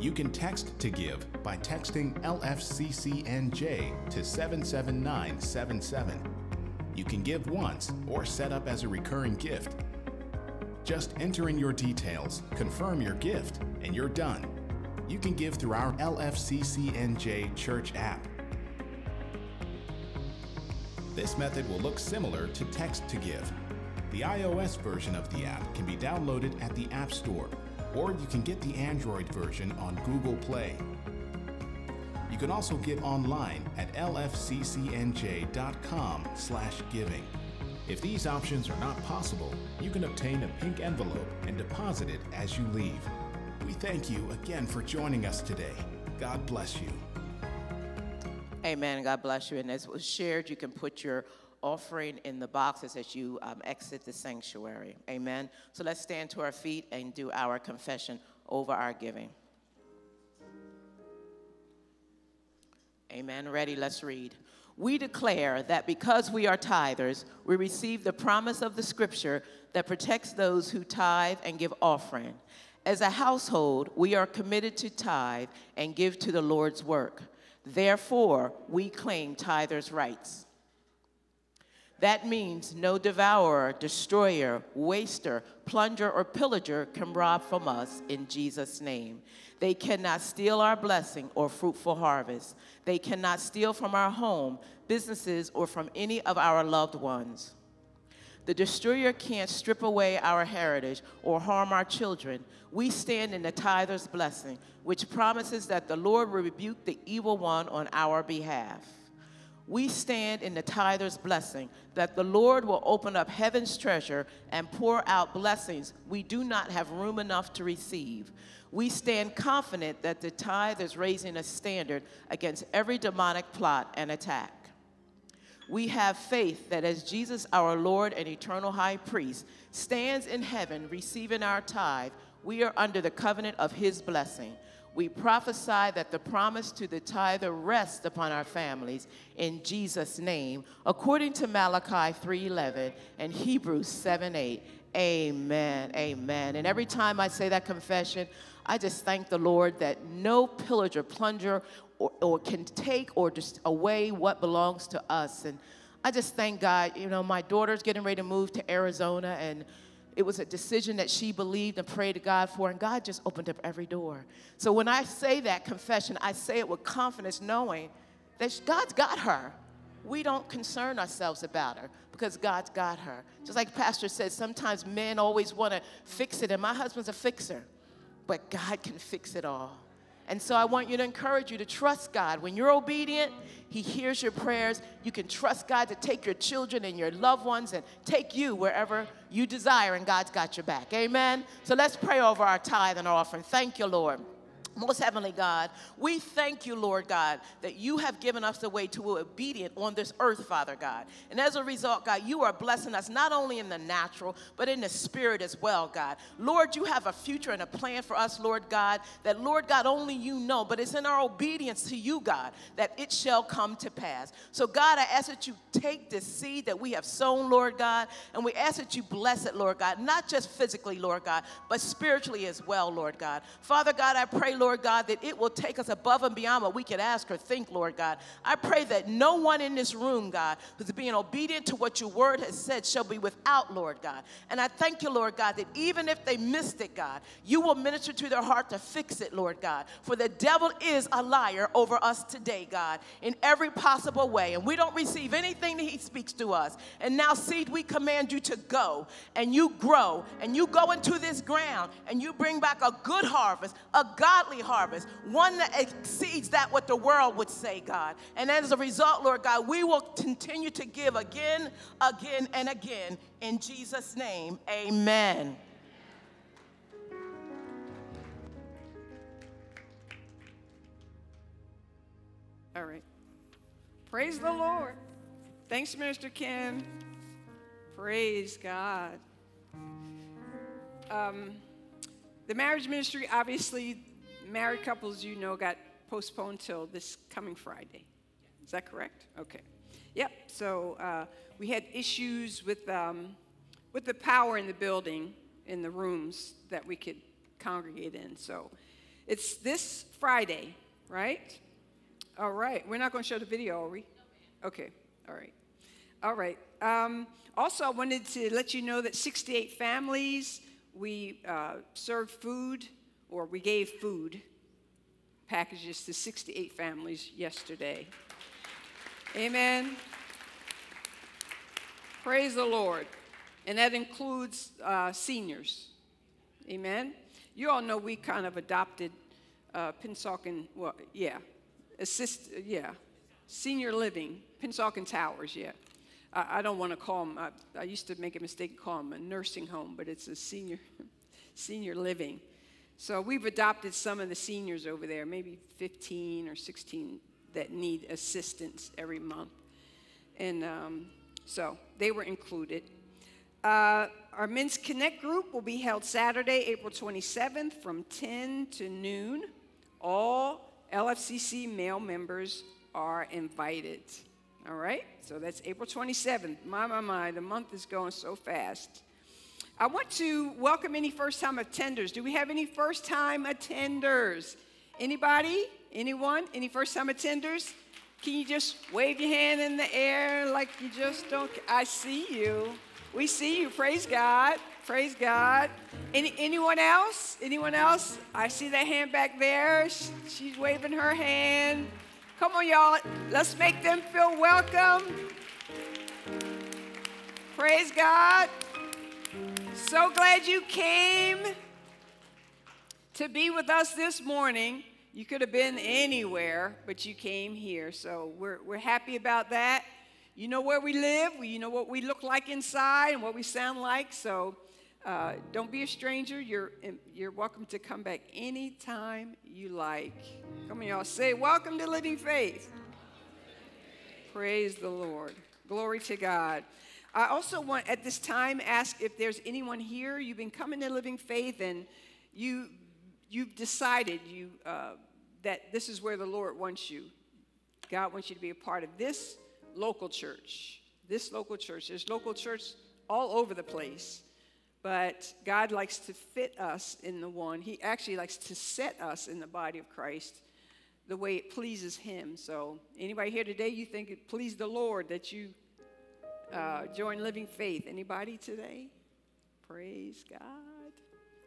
You can text to give by texting L F C C N J to seven seven nine seven seven. You can give once or set up as a recurring gift. Just enter in your details, confirm your gift, and you're done. You can give through our L F C C N J Church app. This method will look similar to text to give. The iOS version of the app can be downloaded at the App Store, or you can get the Android version on Google Play. You can also give online at L F C C N J dot com slash giving. If these options are not possible, you can obtain a pink envelope and deposit it as you leave. We thank you again for joining us today. God bless you. Amen. God bless you. And as was shared, you can put your offering in the boxes as you um, exit the sanctuary. Amen. So let's stand to our feet and do our confession over our giving. Amen. Ready? Let's read. We declare that because we are tithers, we receive the promise of the scripture that protects those who tithe and give offering. As a household, we are committed to tithe and give to the Lord's work. Therefore, we claim tithers' rights. That means no devourer, destroyer, waster, plunder, or pillager can rob from us in Jesus' name. They cannot steal our blessing or fruitful harvest. They cannot steal from our home, businesses, or from any of our loved ones. The destroyer can't strip away our heritage or harm our children. We stand in the tither's blessing, which promises that the Lord will rebuke the evil one on our behalf. We stand in the tither's blessing, that the Lord will open up heaven's treasure and pour out blessings we do not have room enough to receive. We stand confident that the tithe is raising a standard against every demonic plot and attack. We have faith that as Jesus, our Lord and eternal high priest, stands in heaven receiving our tithe, we are under the covenant of his blessing. We prophesy that the promise to the tither rests upon our families in Jesus' name, according to Malachi three eleven and Hebrews seven eight. Amen, amen. And every time I say that confession, I just thank the Lord that no pillager, plunger, Or, or can take or just away what belongs to us. And I just thank God. You know, my daughter's getting ready to move to Arizona, and it was a decision that she believed and prayed to God for, and God just opened up every door. So when I say that confession, I say it with confidence, knowing that God's got her. We don't concern ourselves about her because God's got her. Just like Pastor said, sometimes men always want to fix it, and my husband's a fixer, but God can fix it all. And so I want you to encourage you to trust God. When you're obedient, he hears your prayers. You can trust God to take your children and your loved ones and take you wherever you desire, and God's got your back. Amen? So let's pray over our tithe and our offering. Thank you, Lord. Most heavenly God, we thank you, Lord God, that you have given us the way to be obedient on this earth, Father God. And as a result, God, you are blessing us not only in the natural, but in the spirit as well, God. Lord, you have a future and a plan for us, Lord God, that, Lord God, only you know, but it's in our obedience to you, God, that it shall come to pass. So, God, I ask that you take this seed that we have sown, Lord God, and we ask that you bless it, Lord God, not just physically, Lord God, but spiritually as well, Lord God. Father God, I pray, Lord God, that it will take us above and beyond what we can ask or think, Lord God. I pray that no one in this room, God, who's being obedient to what your word has said shall be without, Lord God. And I thank you, Lord God, that even if they missed it, God, you will minister to their heart to fix it, Lord God. For the devil is a liar over us today, God, in every possible way. And we don't receive anything that he speaks to us. And now, seed, we command you to go, and you grow, and you go into this ground, and you bring back a good harvest, a godly harvest, one that exceeds that what the world would say, God. And as a result, Lord God, we will continue to give again, again, and again. In Jesus' name, amen. All right. Praise the Lord. Thanks, Minister Ken. Praise God. Um, the marriage ministry, obviously, married couples, you know, got postponed till this coming Friday. Is that correct? Okay. Yep. So uh, we had issues with um, with the power in the building, in the rooms that we could congregate in. So it's this Friday, right? All right. We're not going to show the video, are we? Okay. All right. All right. Um, also, I wanted to let you know that sixty-eight families, we uh, served food, or we gave food packages to sixty-eight families yesterday. Amen. Praise the Lord. And that includes uh, seniors. Amen. You all know we kind of adopted uh, Pensauken, well, yeah, assist, yeah, senior living, Pensauken Towers, yeah. I, I don't want to call them, I, I used to make a mistake and call them a nursing home, but it's a senior, senior living. So we've adopted some of the seniors over there, maybe fifteen or sixteen that need assistance every month. And um, so they were included. Uh, our Men's Connect group will be held Saturday, April twenty-seventh from ten to noon. All L F C C male members are invited. All right? So that's April twenty-seventh. My, my, my, the month is going so fast. I want to welcome any first-time attenders. Do we have any first-time attenders? Anybody? Anyone? Any first-time attenders? Can you just wave your hand in the air like you just don't? I see you. We see you. Praise God. Praise God. Any, anyone else? Anyone else? I see that hand back there. She, she's waving her hand. Come on, y'all. Let's make them feel welcome. Praise God. So glad you came to be with us this morning. You could have been anywhere, but you came here. So we're, we're happy about that. You know where we live. You know what we look like inside and what we sound like. So uh, don't be a stranger. You're, you're welcome to come back anytime you like. Come on, y'all. Say, welcome to Living Faith. Praise the Lord. Glory to God. I also want at this time ask if there's anyone here. You've been coming to Living Faith and you, you've decided you, uh, that this is where the Lord wants you. God wants you to be a part of this local church. This local church. There's local church all over the place. But God likes to fit us in the one. He actually likes to set us in the body of Christ the way it pleases him. So anybody here today, you think it pleased the Lord that you Uh, join Living Faith. Anybody today? Praise God.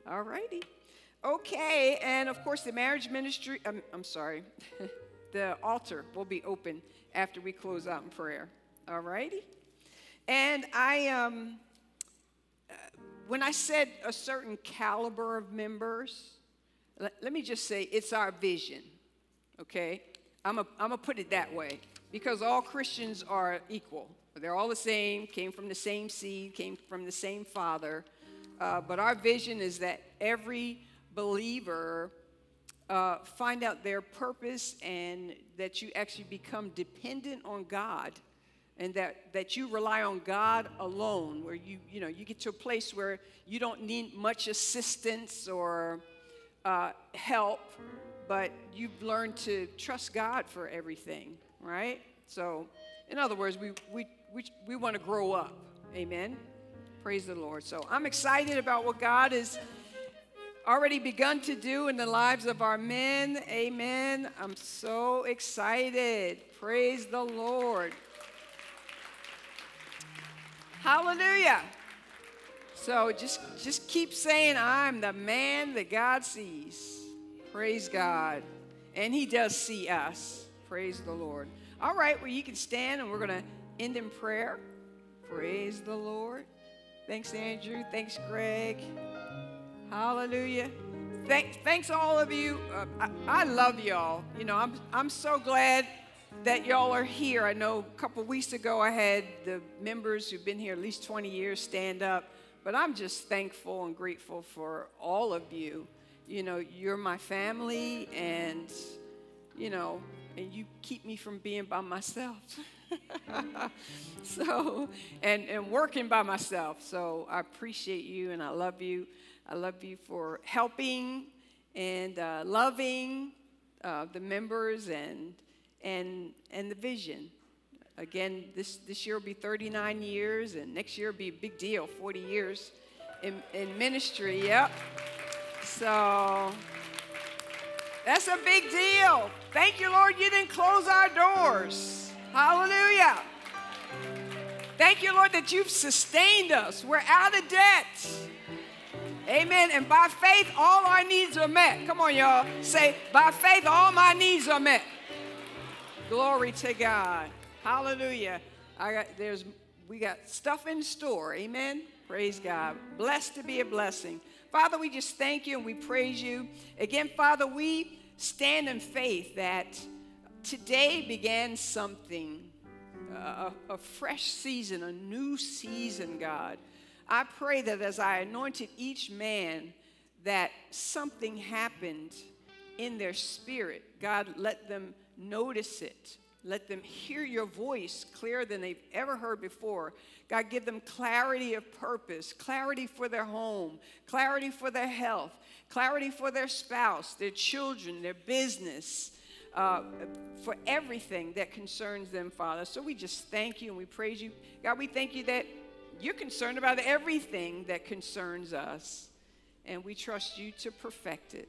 All righty. Okay, and of course the marriage ministry, um, I'm sorry, the altar will be open after we close out in prayer. All righty. And I, um, uh, when I said a certain caliber of members, let, let me just say it's our vision, okay? I'm a, I'm a put it that way, because all Christians are equal. They're all the same, came from the same seed, came from the same Father. Uh, but our vision is that every believer uh, find out their purpose and that you actually become dependent on God and that, that you rely on God alone, where you, you know, you get to a place where you don't need much assistance or uh, help, but you've learned to trust God for everything, right? So, in other words, we, we We, we want to grow up. Amen. Praise the Lord. So I'm excited about what God has already begun to do in the lives of our men. Amen. I'm so excited. Praise the Lord. Hallelujah. So just, just keep saying, I'm the man that God sees. Praise God. And he does see us. Praise the Lord. All right, well, you can stand and we're going to end in prayer. Praise the Lord. Thanks, Andrew. Thanks, Greg. Hallelujah. Thanks, thanks all of you. Uh, I, I love y'all. You know, I'm, I'm so glad that y'all are here. I know a couple weeks ago I had the members who've been here at least twenty years stand up, but I'm just thankful and grateful for all of you. You know, you're my family, and, you know, and you keep me from being by myself. so, and, and working by myself. So I appreciate you and I love you. I love you for helping and uh, loving uh, the members and, and, and the vision. Again, this, this year will be thirty-nine years, and next year will be a big deal, forty years in, in ministry. Yep. So that's a big deal. Thank you, Lord, you didn't close our doors. Hallelujah. Thank you, Lord, that you've sustained us. We're out of debt. Amen. And by faith, all our needs are met. Come on, y'all. Say, by faith, all my needs are met. Glory to God. Hallelujah. I got, there's, we got stuff in store. Amen. Praise God. Blessed to be a blessing. Father, we just thank you and we praise you. Again, Father, we stand in faith that today began something, uh, a, a fresh season, a new season, God. I pray that as I anointed each man, that something happened in their spirit. God, let them notice it. Let them hear your voice clearer than they've ever heard before. God, give them clarity of purpose, clarity for their home, clarity for their health, clarity for their spouse, their children, their business, Uh, for everything that concerns them, Father. So we just thank you and we praise you. God, we thank you that you're concerned about everything that concerns us, and we trust you to perfect it.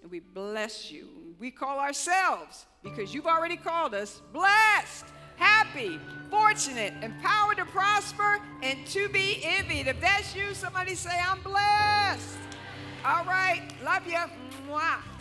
And we bless you. We call ourselves, because you've already called us, blessed, happy, fortunate, empowered to prosper, and to be envied. If that's you, somebody say, I'm blessed. All right. Love you. Mwah.